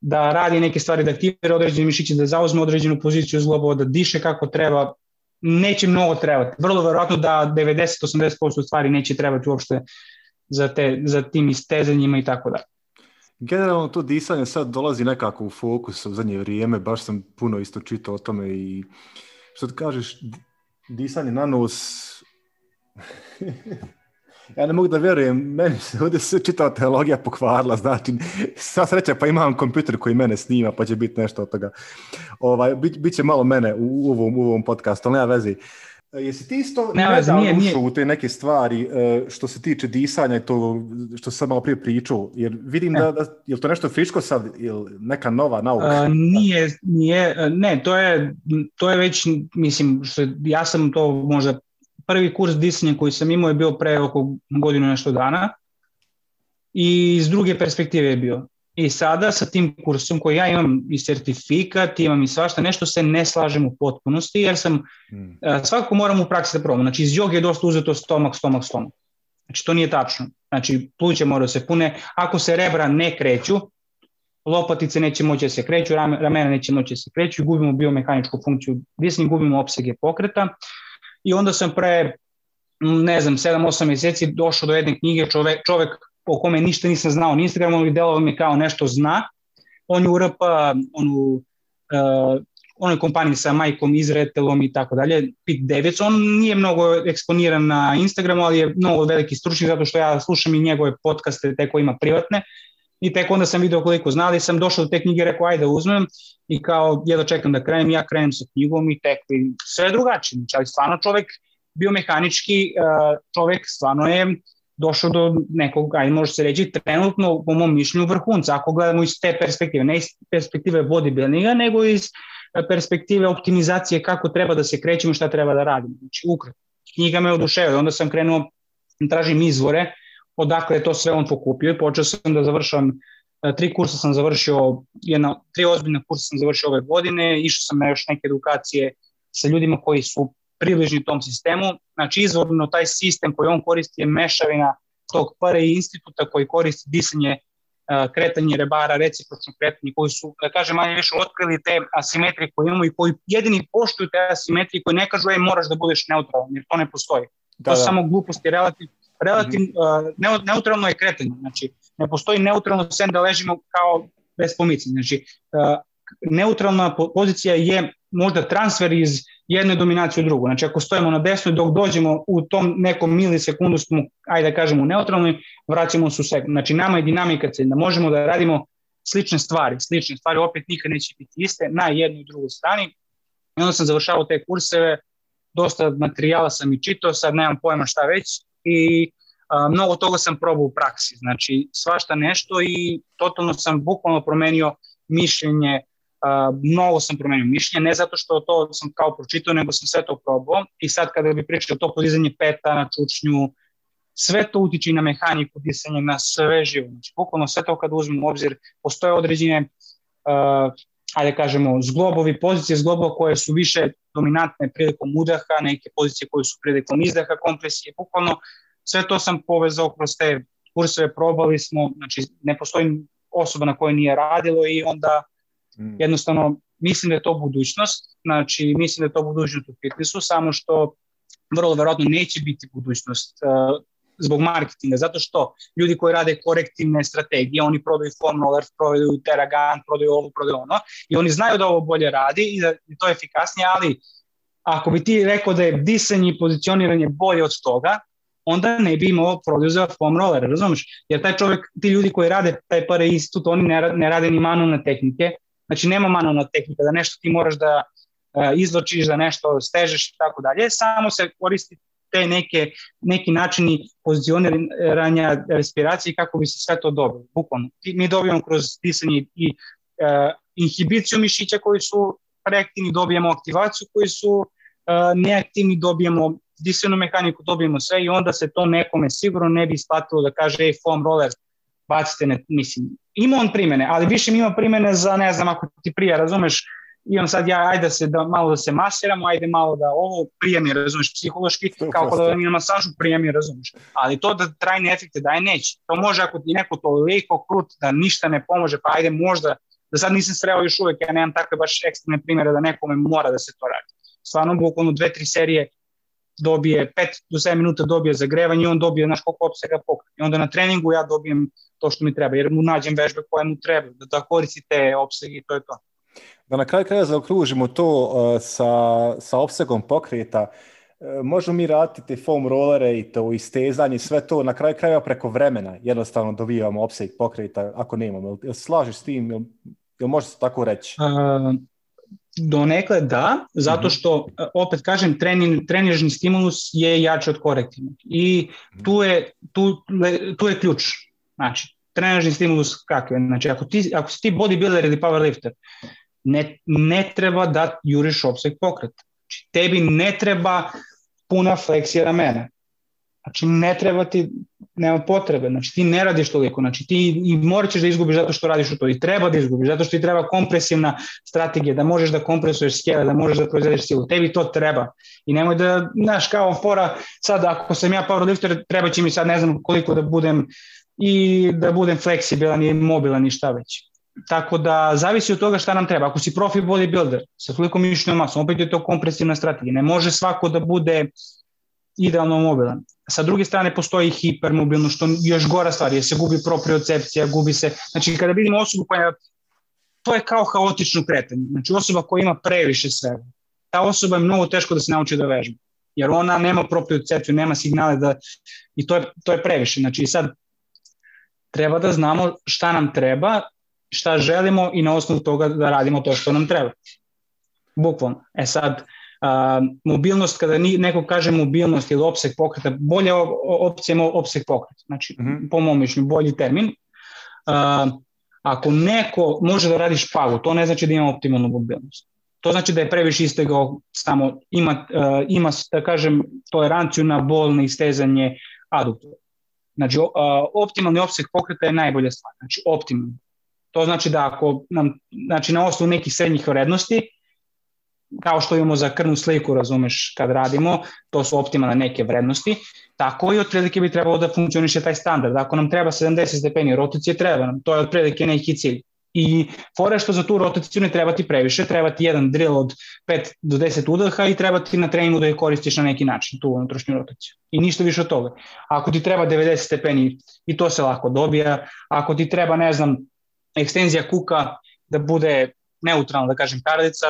da radi neke stvari, da aktivira određene mišiće, da zauzme određenu poziciju zglobova, da diše kako treba, neće mnogo trebati. Vrlo verovatno da devedeset do osamdeset posto stvari neće trebati uopšte za, te, za tim istezanjima i tako dalje. Generalno to disanje sad dolazi nekako u fokus u zadnje vrijeme, baš sam puno isto čitao o tome i što ti kažeš, disanje na nos, ja ne mogu da vjerujem, meni se ovdje se čitava teologija pokvarila, znači sva sreća pa imam kompjuter koji mene snima pa će biti nešto od toga. Ovaj, bit, bit će malo mene u ovom, u ovom podcastu, ali nema vezi. Jesi ti isto nedavno ušao u te neke stvari što se tiče disanja i to što sam malo prije pričao, jer vidim da, da je to nešto friško sad ili neka nova nauka? A, nije, nije, ne, to je, to je već, mislim, što ja sam to možda prvi kurs disanja koji sam imao je bio pre oko godinu nešto dana i iz druge perspektive je bio. I sada sa tim kursom koji ja imam i certifikat, imam i svašta, nešto se ne slažem u potpunosti jer sam, mm. svakako moram u praksi da probam. Znači iz joge je dosta uzeto stomak, stomak, stomak. Znači to nije tačno. Znači pluća mora se pune. Ako se rebra ne kreću, lopatice neće moći da se kreću, ramena neće moći da se kreću, gubimo biomehaničku funkciju disanja, gubimo opsege pokreta. I onda sam pre, ne znam, sedam osam mjeseci došao do jedne knjige, čovek, čovek o kome ništa nisam znao na Instagramu, ali delovao mi kao nešto zna. On je u R P, on u uh, onoj kompaniji sa majkom Izretelom i tako dalje, Pit Devic. On nije mnogo eksponiran na Instagramu, ali je mnogo veliki stručnik, zato što ja slušam i njegove podcaste, te koje ima privatne. I tek onda sam video koliko znali, sam došao do te knjige i rekao, ajde uzmem. I kao, jedva čekam da krenem, ja krenem sa knjigom i tek sve drugačije. Ali stvarno čovjek biomehanički, čovjek stvarno je došao do nekog, ajde može se reći, trenutno po mom mišljenju vrhunca, ako gledamo iz te perspektive, ne iz perspektive bodybuildinga, nego iz perspektive optimizacije kako treba da se krećemo i šta treba da radimo. Znači, ukratko, knjiga me oduševila, onda sam krenuo, tražim izvore, odakle je to sve on pokupio i počeo sam da završam, tri kursa sam završio, jedna, tri ozbiljna kursa sam završio ove godine, išao sam na još neke edukacije sa ljudima koji su približni tom sistemu, znači izvorno taj sistem koji on koristi je mešavina tog para i instituta koji koristi disanje, kretanje rebara, recipročno kretanje, koji su, da kažem, manje više otkrili te asimetrije koje imamo i koji jedini poštuju te asimetrije koji ne kažu, ej, moraš da budeš neutralan, jer to ne postoji. Da, to su samo gluposti, relativ, relativ, mm-hmm. uh, neutralno je kretanje, znači ne postoji neutralno sen da ležimo kao bez pomicanja, znači uh, neutralna pozicija je možda transfer iz jednu dominaciju drugu. Znači ako stojimo na desnoj, dok dođemo u tom nekom milisekundu smo, ajde da kažemo, neutralni, vraćamo se u sekund. Znači nama je dinamika cilj, da možemo da radimo slične stvari, slične stvari, opet nikad neće biti iste, na jednoj i drugoj strani. I onda sam završavao te kurseve, dosta materijala sam i čitao, sad nemam pojma šta već i a, mnogo toga sam probao u praksi. Znači svašta nešto i totalno sam bukvalno promenio mišljenje. Uh, mnogo sam promenio mišljenje, ne zato što to sam kao pročitao, nego sam sve to probao i sad kada bi pričao to podizanje peta na čučnju, sve to utiče na mehaniku disanja, na sve živo. Znači, bukvalno sve to kada uzmem u obzir, postoje određene, uh, ajde kažemo, zglobovi, pozicije zglobova koje su više dominantne prilikom udaha, neke pozicije koje su prilikom izdaha, kompresije, bukvalno sve to sam povezao kroz te kurseve, probali smo, znači ne postoji osoba na kojoj nije radilo i onda Mm. jednostavno mislim da je to budućnost, znači mislim da je to budućnost u fitnessu, samo što vrlo verovatno neće biti budućnost uh, zbog marketinga, zato što ljudi koji rade korektivne strategije, oni prodaju formule, prodaju teragan, prodaju ovo, prodaju ono i oni znaju da ovo bolje radi i da je to efikasnije, ali ako bi ti rekao da je disanje i pozicioniranje bolje od toga, onda ne bi imao prodaju za foam roller, razumiješ? Jer taj čovjek, ti ljudi koji rade taj par institut, oni ne, ne rade ni manualne tehnike. Znači nema manualna tehnika, da nešto ti moraš da uh, izločiš, da nešto stežeš i tako dalje, samo se koristi te neke, neki načini pozicioniranja respiracije kako bi se sve to dobilo, bukvalno. Mi dobijamo kroz disanje i uh, inhibiciju mišića koji su reaktivni, dobijamo aktivaciju koji su uh, neaktivni, dobijamo disajnu mehaniku, dobijemo sve i onda se to nekome sigurno ne bi isplatilo da kaže ej, foam roller, bacite, ne, mislim, ima on primjene, ali više mi ima primjene za, ne znam, ako ti prije, razumeš, imam sad ja, ajde se da, malo da se masiramo, ajde malo da ovo prije mi, razumeš, psihološki, kao kada mi na masažu prije mi, razumeš, ali to da trajne efekte daje neće, to može ako ti neko toliko krut da ništa ne pomože, pa ajde možda, da sad nisam sreo još uvek, ja nemam takve baš ekstremne primjere da nekome mora da se to radi, stvarno bukvalno dve, tri serije dobije pet do sedam minuta dobije zagrevanje i on dobije naš koliko opsega pokreta. I onda na treningu ja dobijem to što mi treba, jer mu nađem vežbe koje mu treba, da, da koristi te opsege i to je to. Da na kraju kraja zaokružimo to uh, sa, sa opsegom pokreta. Možemo mi raditi foam rollere i to istezanje, sve to na kraju krajeva preko vremena jednostavno dobivamo opseg pokreta ako nemamo. Jel slažiš s tim? Jel, jel može se tako reći? Uh, donekle da, zato što opet kažem trenin, trenižni stimulus je jači od korektivnog i tu je, tu, tu je ključ. Znači, trenižni stimulus kakav je? Znači, ako, ti, ako si ti bodybuilder ili powerlifter, ne, ne treba da juriš opseg pokreta. Znači, tebi ne treba puna fleksija ramena. Znači, ne treba ti, nema potrebe. Znači, ti ne radiš toliko. Znači, ti i morat ćeš da izgubiš zato što radiš u to. I treba da izgubiš, zato što ti treba kompresivna strategija, da možeš da kompresuješ skele, da možeš da proizvedeš silu. Tebi to treba. I nemoj da, znaš, kao fora, sad ako sam ja powerlifter, treba će mi sad ne znam koliko da budem i da budem fleksibilan i mobilan i šta već. Tako da zavisi od toga šta nam treba. Ako si profi bodybuilder sa tolikom mišićnom masom, opet je to kompresivna strategija. Ne može svako da bude idealno mobilan. Sa druge strane postoji hipermobilno, što još gora stvar, jer se gubi propriocepcija, gubi se... Znači kada vidimo osobu koja... To je kao haotično kretanje. Znači osoba koja ima previše svega. Ta osoba je mnogo teško da se nauči da vežba. Jer ona nema propriocepciju, nema signale da... I to je, to je previše. Znači sad treba da znamo šta nam treba, šta želimo i na osnovu toga da radimo to što nam treba. Bukvalno. E sad, a, mobilnost, kada ni, neko kaže mobilnost ili opseg pokreta, bolje opcija je opseg pokreta, znači mm-hmm. po mom mišljenju, bolji termin. A, ako neko može da radi špagu, to ne znači da ima optimalnu mobilnost. To znači da je previše istegao, samo ima, a, ima da kažem, toleranciju na bol, na istezanje aduktora. Znači, a, optimalni opseg pokreta je najbolja stvar, znači optimalni. To znači da ako nam, znači na osnovu nekih srednjih vrednosti, kao što imamo za krvnu sliku, razumeš, kad radimo, to su optimalne neke vrednosti, tako i otprilike bi trebalo da funkcioniše taj standard. Ako nam treba sedamdeset stepeni rotacije, treba nam, to je otprilike neki cilj. I fore što za tu rotaciju ne treba ti previše, treba ti jedan drill od pet do deset udaha i treba ti na treningu da je koristiš na neki način, tu unutrašnju rotaciju. I ništa više od toga. Ako ti treba devedeset stepeni, i to se lako dobija, ako ti treba, ne znam, ekstenzija kuka da bude neutralna, da kažem kardica,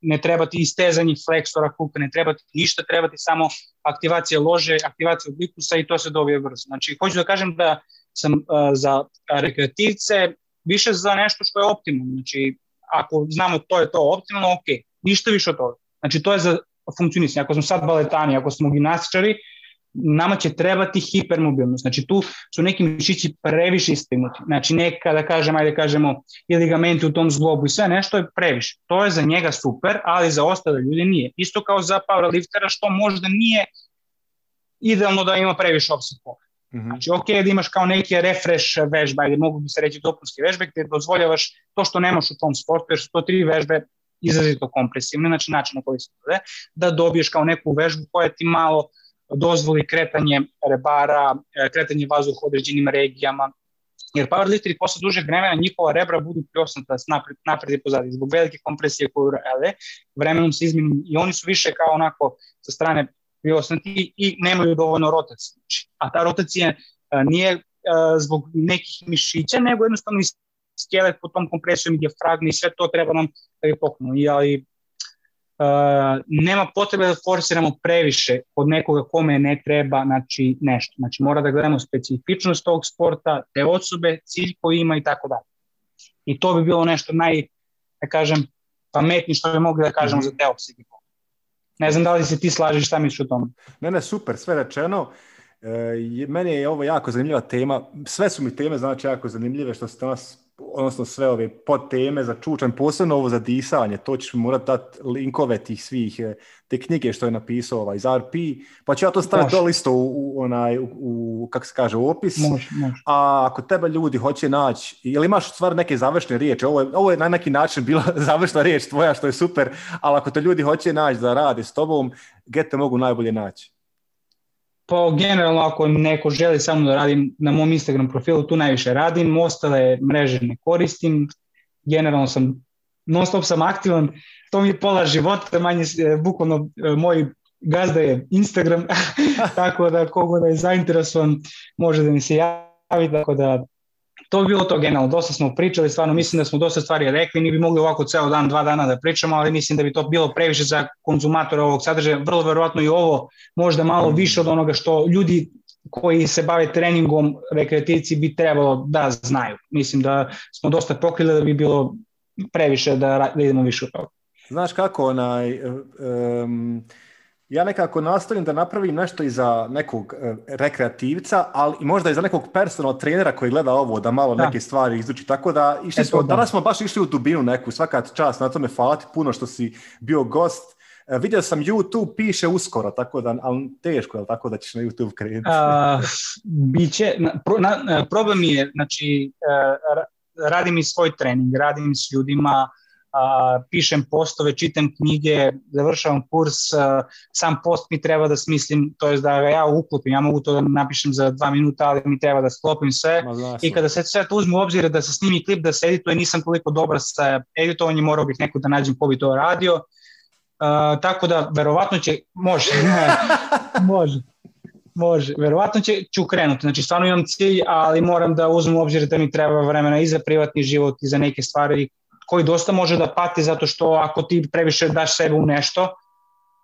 ne treba ti istezanje fleksora kuka, ne treba ti ništa, treba ti samo aktivacija lože, aktivacija oblikusa i to se dobije brzo. Znači, hoću da kažem da sam uh, za rekreativce više za nešto što je optimalno. Znači, ako znamo to je to optimalno, ok, ništa više od toga. Znači, to je za funkcionisanje. Ako smo sad baletani, ako smo gimnastičari, nama će trebati hipermobilnost. Znači tu su neki mišići previše istegnuti. Znači neka, da kažem, ajde kažemo, i ligamenti u tom zglobu i sve nešto je previše. To je za njega super, ali za ostale ljude nije. Isto kao za powerliftera, što možda nije idealno da ima previše opseg pokreta. Mm-hmm. Znači ok, da imaš kao neke refresh vežbe, ajde mogu bi se reći dopunske vežbe, gde dozvoljavaš to što nemaš u tom sportu, jer su to tri vežbe izrazito kompresivne, znači način na koji se to da dobiješ kao neku vežbu koja ti malo dozvoli kretanje rebara, kretanje vazduha u određenim regijama, jer powerlifteri posle dužeg vremena njihova rebra budu pljosnata napred, napred i pozadi, zbog velike kompresije koju rade, vremenom se izmeni i oni su više kao onako sa strane pljosnati i nemaju dovoljno rotacije. A ta rotacija nije zbog nekih mišića, nego jednostavno i skelet po tom kompresijom i dijafragmi i sve to treba nam da bi pokrenuti, ali Uh, nema potrebe da forsiramo previše od nekoga kome ne treba, znači nešto. Znači mora da gledamo specifičnost tog sporta, te osobe, cilj koji ima i tako dalje. I to bi bilo nešto naj, da kažem, pametnije što bi mogli da kažemo za te opsege. Ne znam da li se ti slažiš, šta misliš o tome? Ne, ne, super, sve rečeno. E, meni je ovo jako zanimljiva tema. Sve su mi teme, znači, jako zanimljive što ste nas odnosno sve ove podteme za čučanj, posebno ovo za disanje, to ćeš morati dati linkove tih svih, te knjige što je napisao ovaj iz R P, pa ću ja to staviti dole isto u, u, onaj, u, u kako se kaže, u opis. Može, može. A ako tebe ljudi hoće naći, jel imaš stvar neke završne riječi, ovo je, ovo je na neki način bila završna riječ tvoja što je super, ali ako te ljudi hoće naći da rade s tobom, gdje te mogu najbolje naći? Pa generalno ako neko želi samo da radim na mom Instagram profilu, tu najviše radim, ostale mreže ne koristim, generalno sam non stop sam aktivan, to mi je pola života, manje bukvalno moji gazda je Instagram, tako da kogoda je zainteresovan može da mi se javi, tako da to bi bilo to generalno, dosta smo pričali, stvarno mislim da smo dosta stvari rekli, mi bi mogli ovako ceo dan, dva dana da pričamo, ali mislim da bi to bilo previše za konzumatore ovog sadržaja, vrlo verovatno i ovo možda malo više od onoga što ljudi koji se bave treningom rekreativci bi trebalo da znaju. Mislim da smo dosta pokrili da bi bilo previše da, da idemo više u toga. Znaš kako, onaj, um, ja nekako nastavim da napravim nešto i za nekog uh, rekreativca, ali možda i za nekog personal trenera koji gleda ovo, da malo da. neke stvari izuči. Tako da išli smo, danas smo baš išli u dubinu neku, svaka čast, na tome hvala ti puno što si bio gost. Vidio sam YouTube piše uskoro, tako da, ali teško je tako da ćeš na YouTube krenuti? Biće, pro, na, problem je, znači, a, radim i svoj trening, radim s ljudima, a, pišem postove, čitam knjige, završavam kurs, a, sam post mi treba da smislim, to je da ga ja uklopim, ja mogu to da napišem za dva minuta, ali mi treba da sklopim sve. I kada se sve to uzme u obzir da se snimi klip, da se edituje, nisam toliko dobar sa editovanjem, morao bih neko da nađem ko bi to radio. Uh, tako da, verovatno će, može, može, može, verovatno će, ću krenuti, znači stvarno imam cilj, ali moram da uzmem u obzir da mi treba vremena i za privatni život i za neke stvari koji dosta može da pati, zato što ako ti previše daš sebe u nešto,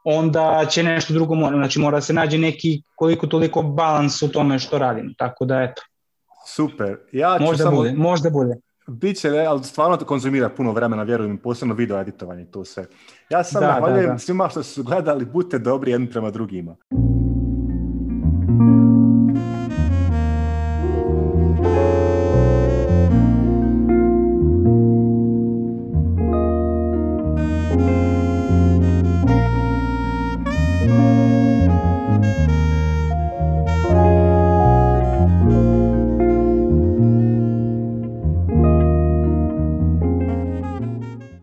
onda će nešto drugo mora, znači mora da se nađe neki koliko toliko balans u tome što radim, tako da eto. Super, ja ću možda samo... Bude, možda bude. Biće, ali stvarno konzumira puno vremena, vjerujem, posebno video editovanje i to sve. Ja sam nahvaljujem svima što su gledali, budite dobri jedni prema drugima.